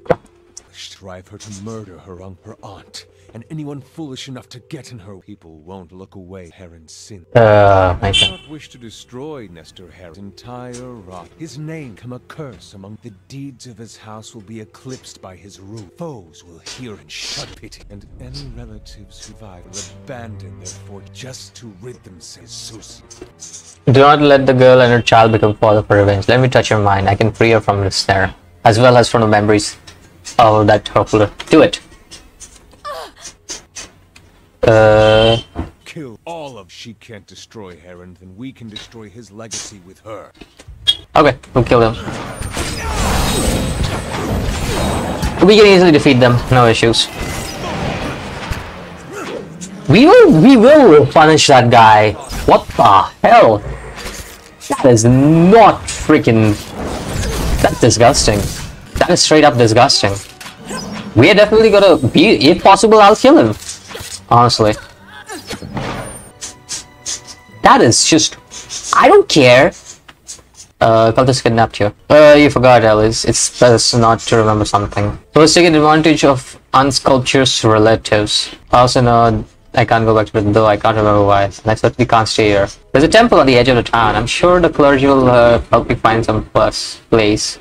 Drive her to murder her on her aunt, and anyone foolish enough to get in her people won't look away. Heron's sin. Uh, I do not wish to destroy Nestor Heron's entire rot. His name come a curse among the deeds of his house will be eclipsed by his rule. Foes will hear and shut pity, and any relatives who survive will abandon their fort just to rid themselves. Do not let the girl and her child become fodder for revenge. Let me touch her mind. I can free her from the snare, as well as from the memories. Oh, that hopefully do it. Uh, kill all of she can't destroy Heron, then we can destroy his legacy with her. Okay, we'll kill them. We can easily defeat them, no issues. We will, we will punish that guy. What the hell? That is not freaking. That's disgusting. That is straight up disgusting. We are definitely gonna be, if possible, I'll kill him. Honestly. That is just, I don't care. Uh, cultist kidnapped you. Uh, you forgot, Alice. It's best not to remember something. So let's take advantage of unsculpture's relatives. I also know I can't go back to it though, I can't remember why. And I certainly can't stay here. There's a temple on the edge of the town. I'm sure the clergy will uh, help me find some plus place.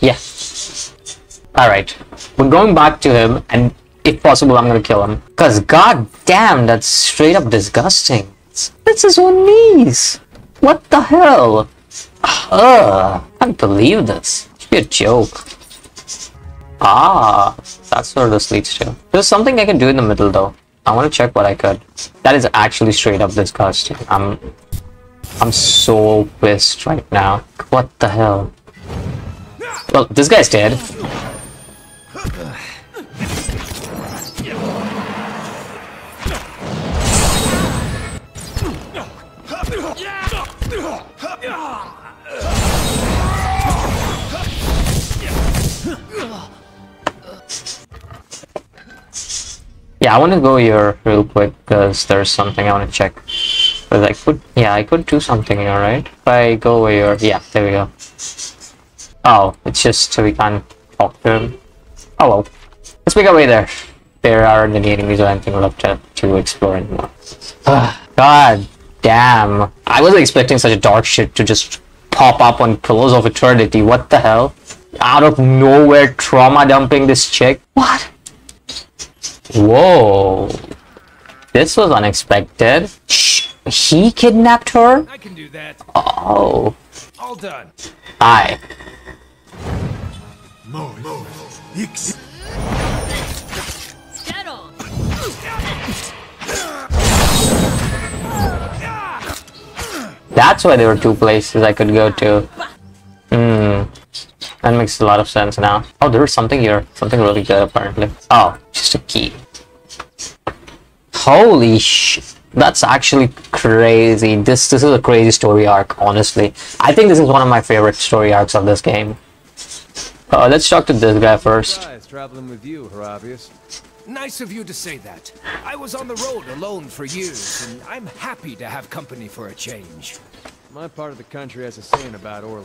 Yes. Yeah. Alright. We're going back to him, and if possible, I'm gonna kill him. Cause god damn, that's straight up disgusting. That's his own niece. What the hell? Ugh. I can't believe this. It should be a joke. Ah, that's where this leads to. There's something I can do in the middle though. I wanna check what I could. That is actually straight up disgusting. I'm I'm so pissed right now. What the hell? Well, this guy's dead. Yeah, I want to go here real quick because there's something I want to check. But I could, yeah, I could do something here, right? If I go over here, yeah, there we go. Oh, it's just so we can't talk to him. Oh well. Let's make our way there. There aren't any enemies or anything left to, to explore anymore. God damn. I wasn't expecting such a dark shit to just pop up on Pillars of Eternity. What the hell? Out of nowhere, trauma dumping this chick. What? Whoa. This was unexpected. Shh. He kidnapped her? I can do that. Oh. All done. Aye. More, more. That's why there were two places I could go to. Hmm. That makes a lot of sense now. Oh, there was something here. Something really good, apparently. Oh, just a key. Holy shit. That's actually crazy. This this is a crazy story arc, honestly. I think this is one of my favorite story arcs of this game. Uh, let's talk to this guy first. Traveling with you, Heravius. Nice of you to say that. I was on the road alone for years, and I'm happy to have company for a change. My part of the country has a saying about Orlan.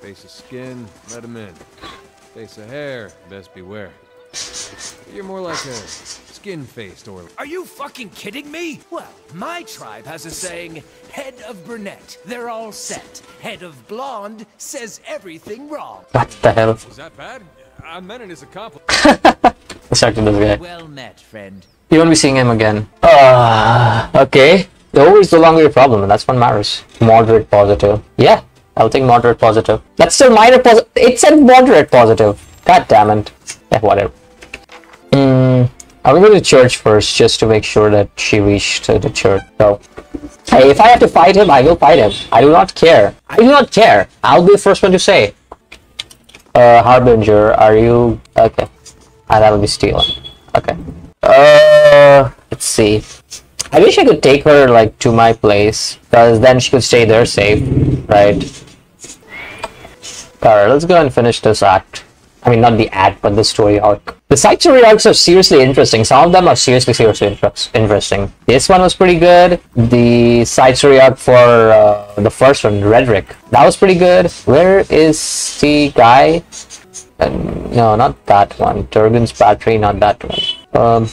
Face of skin, let him in. Face of hair, best beware. You're more like a skin-faced Orlan. Are you fucking kidding me? Well, my tribe has a saying, head Head of brunette, they're all set. Head of blonde says everything wrong. What the hell? Was that bad? I meant it as a compliment. Let's talk to this guy. Well met, friend. You won't be seeing him again. Uh, okay. Though is no longer a problem, and that's what matters. Moderate positive. Yeah, I'll take moderate positive. That's still minor positive. It said moderate positive. God damn it. Yeah, whatever. Hmm. I will go to church first, just to make sure that she reached uh, the church. So, hey, if I have to fight him, I will fight him. I do not care. I do not care. I'll be the first one to say. Uh, Harbinger, are you... Okay. Ah, that'll be stealing. Okay. Uh, let's see. I wish I could take her, like, to my place. Because then she could stay there safe. Right. Alright, let's go and finish this act. I mean, not the ad, but the story arc. The side story arcs are seriously interesting. Some of them are seriously, seriously inter interesting. This one was pretty good. The side story arc for uh, the first one, Redrick, that was pretty good. Where is the guy? Uh, no, not that one. Turgon's Battery, not that one. Um,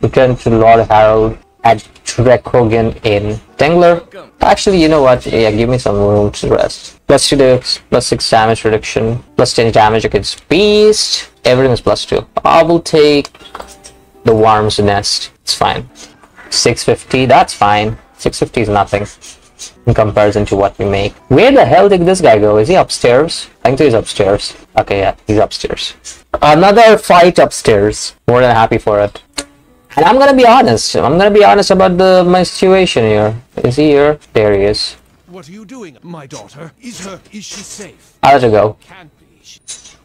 return to Lord Harold at Dracogen Inn. Dengler? Actually, you know what? Yeah, give me some room to rest. Plus two damage, plus six damage reduction, plus ten damage against beast. Everything is plus two. I will take the worm's nest. It's fine. six fifty. That's fine. six fifty is nothing in comparison to what we make. Where the hell did this guy go? Is he upstairs? I think he's upstairs. Okay, yeah, he's upstairs. Another fight upstairs. More than happy for it. And I'm gonna be honest. I'm gonna be honest about the my situation here. Is he here? There he is. What are you doing, my daughter? Is her? Is she safe? I'll let her go. Can't be.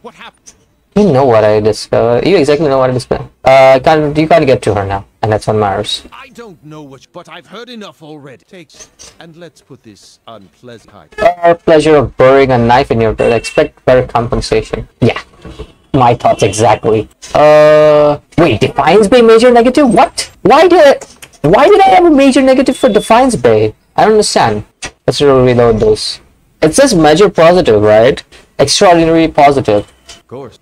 What happened? You know what I discovered. You exactly know what I discovered. Uh, can't you can't get to her now, and that's on Mars. I don't know which, but I've heard enough already. Takes and let's put this unpleasant hide. Our pleasure of burying a knife in your dirt. Expect better compensation. Yeah. My thoughts exactly. Uh, wait, Defiance Bay major negative? What? Why did I, why did I have a major negative for Defiance Bay? I don't understand. Let's reload those. It says major positive, right? Extraordinary positive. Of course.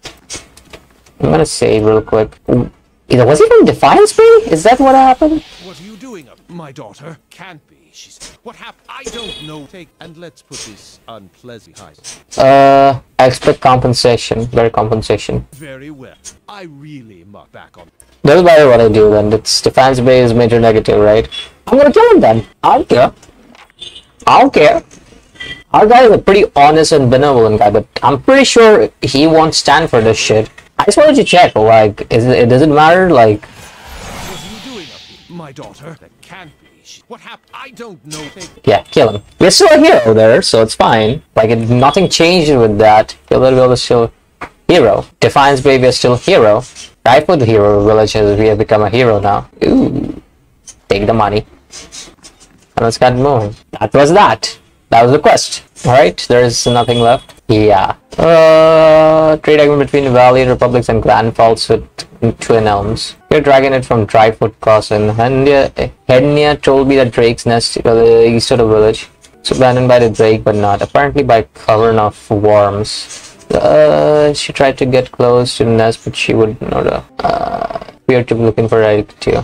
I'm gonna save real quick. Either was it from Defiance Bay? Is that what happened? What are you doing up, my daughter? Can't be. She's what happened? I don't know. Take and let's put this unpleasant hide. Uh, I expect compensation. Very compensation. Very well. I really mark back on. That's about what I do then. It's Defiance Bay is major negative, right? I'm gonna kill him then. I don't care. I don't care. Our guy is a pretty honest and benevolent guy, but I'm pretty sure he won't stand for this shit. I just wanted to check, like, is it, it doesn't matter, like... What are you doing up here, my daughter? That can't be. What happened? I don't know. Yeah, kill him. We're still a hero there, so it's fine. Like, it, nothing changed with that. Killer Girl is still hero. Defiance Baby is still hero. Dryfoot the hero village has we have become a hero now. Ooh. Take the money. And let's get moving. That was that. That was the quest. Alright, there is nothing left. Yeah. Uh, trade agreement between Valley Republics and Grand Falls with Twin Elms. You're dragging it from Drywood Crossing. Hednia told me that Drake's Nest is uh, east of the village. It's abandoned by the Drake, but not. Apparently by covering of worms. Uh, she tried to get close to the nest, but she wouldn't know. Uh, we are to be looking for Eric too.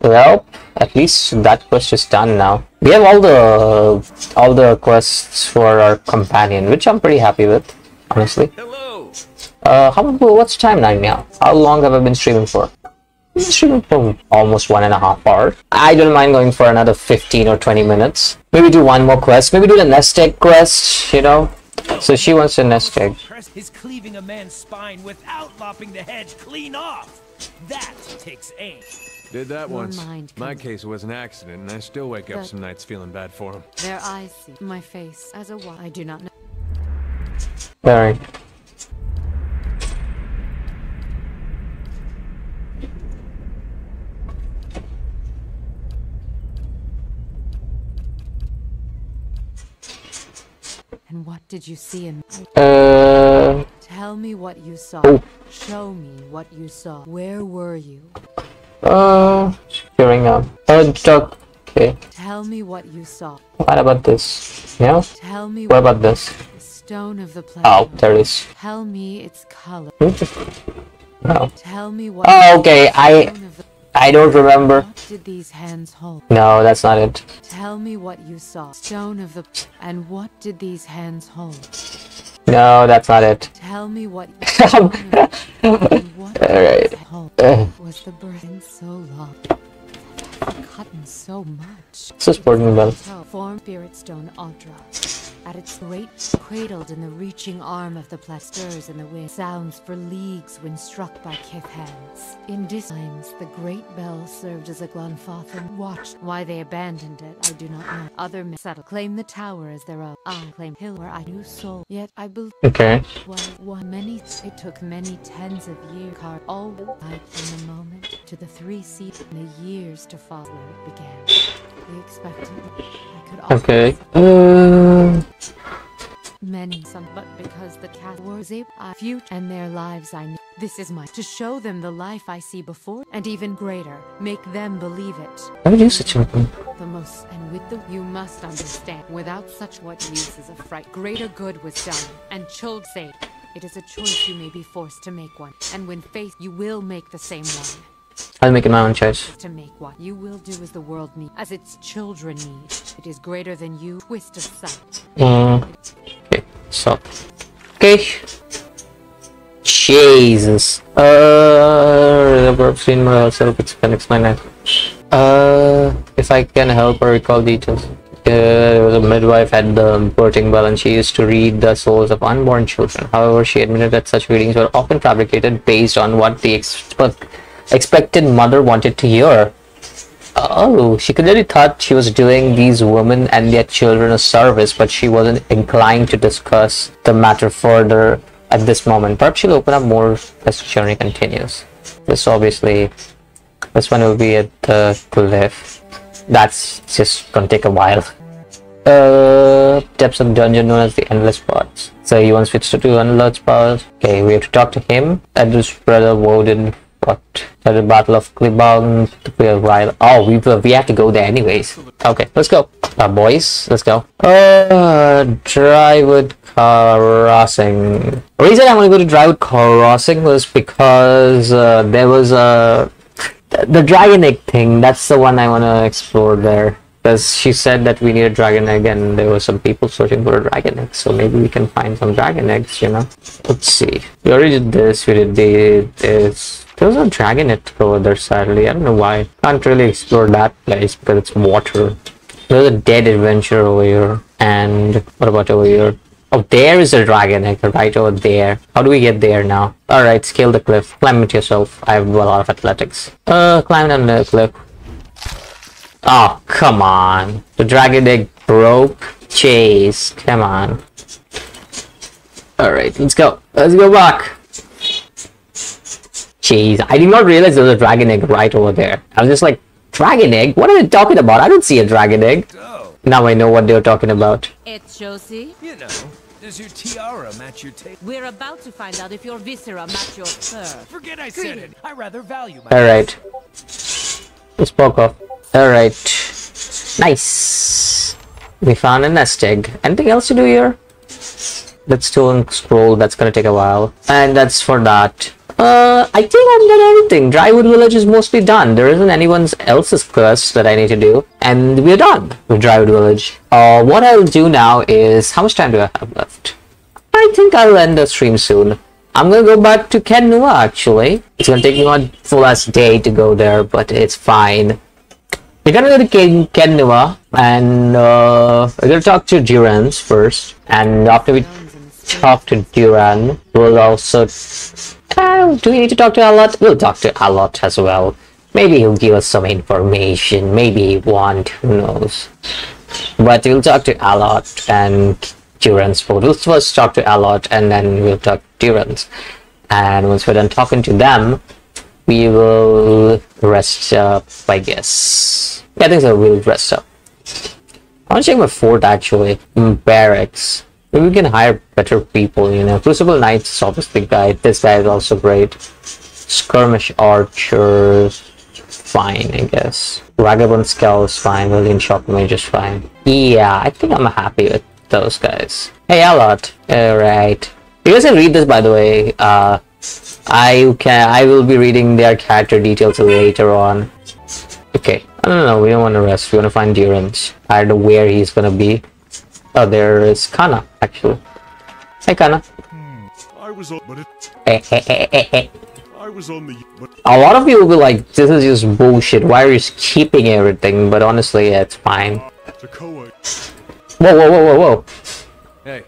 Well, at least that quest is done now. We have all the all the quests for our companion, which I'm pretty happy with, honestly. Hello. Uh, how what's the timeline now? How long have I been streaming for? I've been streaming for almost one and a half hours. I don't mind going for another fifteen or twenty minutes. Maybe do one more quest. Maybe do the nest egg quest. You know. So she wants a nest egg. He's cleaving a man's spine without lopping the hedge clean off. That takes aim. Did that once. My case was an accident, and I still wake up some nights feeling bad for him. Their eyes see my face as a why I do not know. Alright. And what did you see in Uh Tell me what you saw. Oh. Show me what you saw. Where were you? Uh, gearing up. Uh, dog. Okay. Tell me what you saw. What about this? Yeah. Tell me. What about this? The stone of the planet. Oh, there it is. Tell me its color. Oh. Tell me what. Oh, okay. I. I don't remember. What did these hands hold? No, that's not it. Tell me what you saw. Stone of the... And what did these hands hold? No, that's not it. Tell me what... Alright. Was the burning so long? Cutting so much. This is Portland Bell. Form Spirit Stone Ondra. At its great cradled in the reaching arm of the plasters in the wind, sounds for leagues when struck by kith hands. In dis times, the great bell served as a Glanfathan and watched. Why they abandoned it, I do not know. Other men settle claim the tower as their own. I claim hill where I knew soul. Yet I believe. Okay. While, while many, it took many tens of years. Card all died from the moment to the three seats in the years to follow where it began. We expected. I could. Okay. Uh... Many some, but because the cat was a few and their lives I knew. This is mine to show them the life I see before, and even greater, make them believe it. I would use such a weapon. The most, and with the you must understand. Without such, what use is a fright? Greater good was done, and children say it is a choice you may be forced to make one, and when faced, you will make the same one. I'll make it my own choice. To make what you will do as the world needs, as its children need. It is greater than you. Twist aside. Mm. Okay, stop. Okay. Jesus. Uh, the verb scene more also can explain that. Uh, if I can help her recall details. Uh, there was a midwife at the birthing well, and she used to read the souls of unborn children. However, she admitted that such readings were often fabricated based on what the expert. Expected mother wanted to hear. Oh, she clearly thought she was doing these women and their children a service, but she wasn't inclined to discuss the matter further at this moment. Perhaps she'll open up more as the journey continues. This obviously, this one will be at the cliff. That's just gonna take a while. Uh, depths of dungeon known as the Endless Paths. So he wants switch to do Endless Paths. Okay, we have to talk to him and his brother Woden. What? The Battle of Clibaun. Oh, we we have to go there anyways. Okay, let's go. Uh, boys, let's go. Uh, Drywood Crossing. The reason I want to go to Drywood Crossing was because uh, there was a... The, the dragon egg thing, that's the one I want to explore there. Because she said that we need a dragon egg and there were some people searching for a dragon egg. So maybe we can find some dragon eggs, you know. Let's see. We already did this, we did this. There was no dragon at over there, sadly. I don't know why. Can't really explore that place because it's water. There's a dead adventure over here. And what about over here? Oh, there is a dragon egg right over there. How do we get there now? Alright, scale the cliff. Climb it yourself. I have a lot of athletics. Uh, climb down the cliff. Oh, come on. The dragon egg broke. Chase. Come on. Alright, let's go. Let's go back. Jeez, I did not realize there was a dragon egg right over there. I was just like, dragon egg? What are they talking about? I don't see a dragon egg. Oh. Now I know what they're talking about. It's Josie. You know, does your tiara match your tail? We're about to find out if your viscera match your fur. Forget I said it. I rather value my... Alright. Let's poke off. Alright. Nice. We found a nest egg. Anything else to do here? Let's don't scroll. That's gonna take a while. And that's for that. Uh, I think I've done everything. Drywood Village is mostly done. There isn't anyone else's quest that I need to do. And we're done with Drywood Village. Uh, what I'll do now is... How much time do I have left? I think I'll end the stream soon. I'm gonna go back to Caed Nua, actually. It's gonna take me one full ass day to go there, but it's fine. We're gonna go to Caed Nua, and uh, we're gonna talk to Durance first. And after we talk to Durance, we'll also... Uh, do we need to talk to Aloth? We'll talk to Aloth as well. Maybe he'll give us some information. Maybe he won't. Who knows? But we'll talk to Aloth and Durance. We'll first talk to Aloth and then we'll talk to Durance. And once we're done talking to them, we will rest up, I guess. Yeah, I think so. We'll rest up. I want to check my fort actually. Barracks. Maybe we can hire better people, you know. Crucible Knights is obviously guy. This guy is also great. Skirmish Archers, fine, I guess. Ragabond Scouts, fine. William Shop Mage is fine. Yeah, I think I'm happy with those guys. Hey, Aloth. Alright. You guys can read this, by the way. Uh, I can I will be reading their character details later on. Okay. I don't know, we don't want to rest. We want to find Durance. I don't know where he's gonna be. Oh, there is Kana, actually. Hey, Kana. I was on, but it... hey, hey, hey, hey, hey. I was on the... but... a lot of you will be like, this is just bullshit. Why are you keeping everything? But honestly, yeah, it's fine. Whoa, whoa, whoa, whoa, whoa. Hey.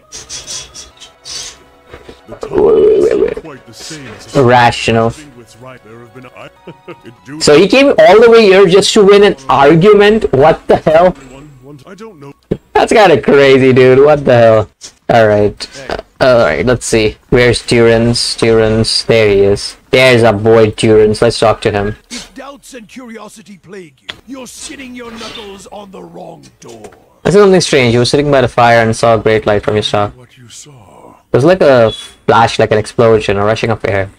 Wait, wait, wait. Irrational. So he came all the way here just to win an argument? What the hell? I don't know. That's kind of crazy, dude. What the hell? Alright. Uh, Alright, let's see. Where's Durance? Durance. There he is. There's our boy Durance. Let's talk to him. If doubts and curiosity plague you, you're sitting your knuckles on the wrong door. I saw something strange. You were sitting by the fire and saw a great light from your star. What you saw. It was like a flash, like an explosion, or rushing of air.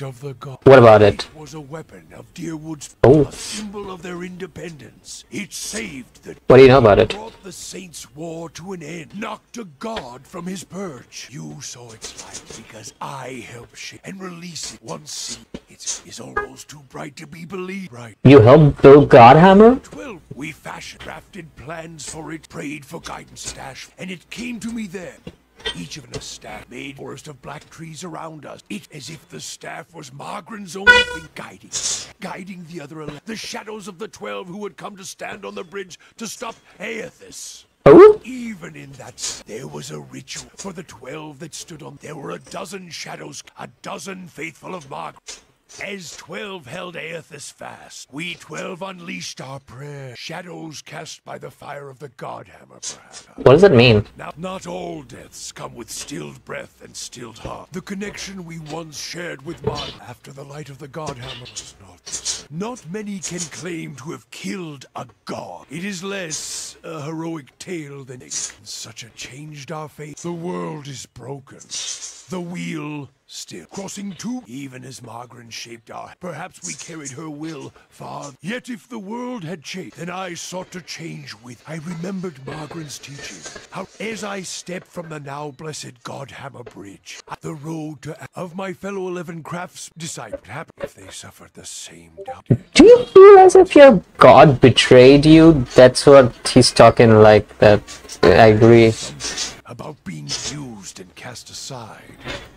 Of the god. What about it? It was a weapon of Deerwood's, oh, a symbol of their independence. It saved the... what do you know about it? Brought the saints' war to an end. Knocked a god from his perch. You saw its light because I helped shape and release it. One see it is almost too bright to be believed. Right. You helped build Godhammer? Twelve. We fashioned, crafted plans for it, prayed for guidance, stash, and it came to me then. Each of the staff made forest of black trees around us. It as if the staff was Magran's only thing guiding. Guiding the other eleven. The shadows of the twelve who had come to stand on the bridge to stop Aethys. Oh? Even in that, there was a ritual for the twelve that stood on. There were a dozen shadows, a dozen faithful of Magran. As twelve held Aethys fast, we twelve unleashed our prayer. Shadows cast by the fire of the Godhammer, perhaps. What does it mean? Now, not all deaths come with stilled breath and stilled heart. The connection we once shared with Mark after the light of the Godhammer was not. Not many can claim to have killed a god. It is less a heroic tale than it. Such a changed our fate. The world is broken. The wheel... still crossing too, even as Magran shaped our, perhaps we carried her will far. Yet if the world had changed, then I sought to change with. I remembered Magran's teaching, how as I stepped from the now blessed Godhammer Bridge, the road to of my fellow eleven crafts disciples happen if they suffered the same doubt. Do you feel as if your god betrayed you? That's what he's talking like that. I agree. About being used and cast aside.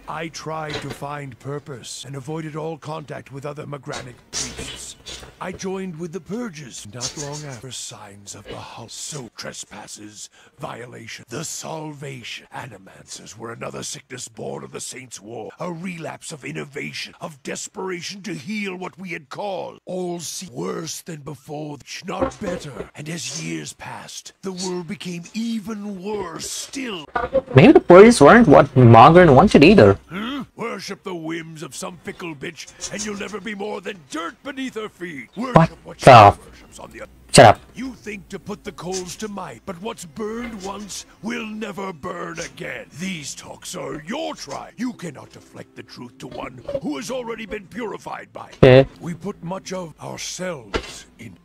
I tried to find purpose and avoided all contact with other Magranic priests. I joined with the purges not long after signs of the house. So trespasses, violation, the salvation. Animancers were another sickness born of the saints' war. A relapse of innovation, of desperation to heal what we had caused. All seemed worse than before, not better. And as years passed, the world became even worse still. Maybe the purges weren't what Magran wanted either. Hmm? Worship the whims of some fickle bitch, and you'll never be more than dirt beneath her feet. Worship what, what she worships on the other. Shut up. You think to put the coals to might, but what's burned once will never burn again. These talks are your tribe. You cannot deflect the truth to one who has already been purified by it. Eh? We put much of ourselves in.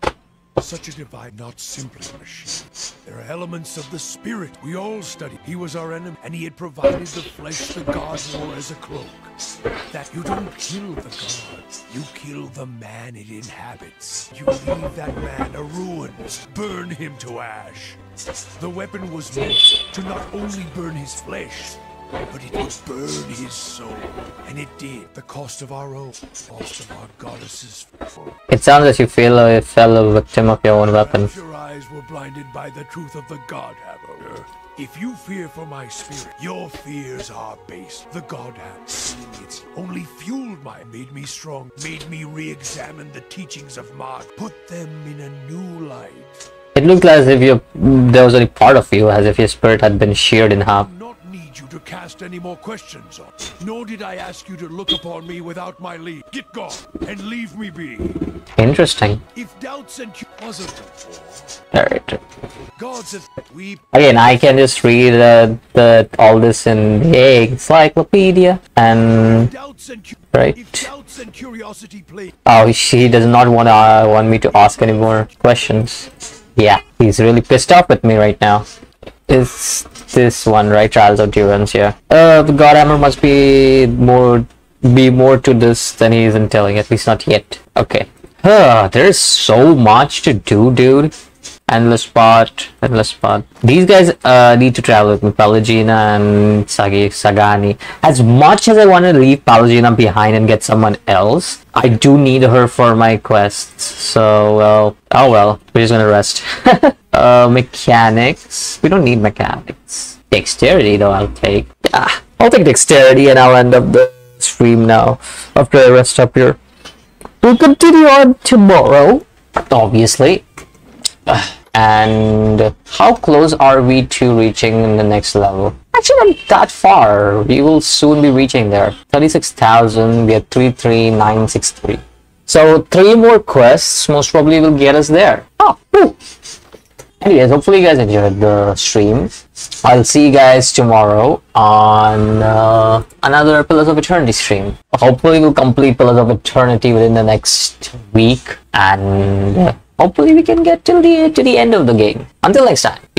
Such a divide, not simply a machine. There are elements of the spirit we all study. He was our enemy, and he had provided the flesh the god wore as a cloak. That you don't kill the god, you kill the man it inhabits. You leave that man a ruin, burn him to ash. The weapon was meant to not only burn his flesh, but it would burn his soul, and it did. The cost of our own, cost of our goddesses. It sounds as you feel a fellow victim of your own weapon. Your eyes were blinded by the truth of the Godhammer. If you fear for my spirit, your fears are base. The Godhammer, seeing it, only fueled my, made me strong, made me re-examine the teachings of Mark, put them in a new light. It looked as if you, there was only part of you, as if your spirit had been sheared in half. You to cast any more questions on. Nor did I ask you to look upon me without my leave. Get gone and leave me be. Interesting. If doubts and alright. Again, I can just read uh, the all this in the encyclopedia and doubts and right. If doubts and curiosity play. Oh, she does not want uh, want me to ask any more questions. Yeah, he's really pissed off with me right now. Is this one right? Trials of Durance, yeah. Uh, the Godhammer must be more be more to this than he isn't telling, at least not yet. Okay. Uh, there's so much to do, dude. Endless Path, Endless Path. These guys uh, need to travel with me, Pallegina and Sagi, Sagani. As much as I want to leave Pallegina behind and get someone else, I do need her for my quests. So, well, oh well, we're just gonna rest. uh, mechanics. We don't need mechanics. Dexterity, though, I'll take. Ah, I'll take dexterity and I'll end up the stream now after I rest up here. We'll continue on tomorrow, obviously. Uh, and how close are we to reaching the next level? Actually, not that far. We will soon be reaching there. thirty-six thousand. We are three three nine six three. So three more quests most probably will get us there. Oh, woo. Anyways, hopefully you guys enjoyed the stream. I'll see you guys tomorrow on uh, another Pillars of Eternity stream. Hopefully we'll complete Pillars of Eternity within the next week, and yeah. Hopefully we can get till the to the end of the game. Until next time.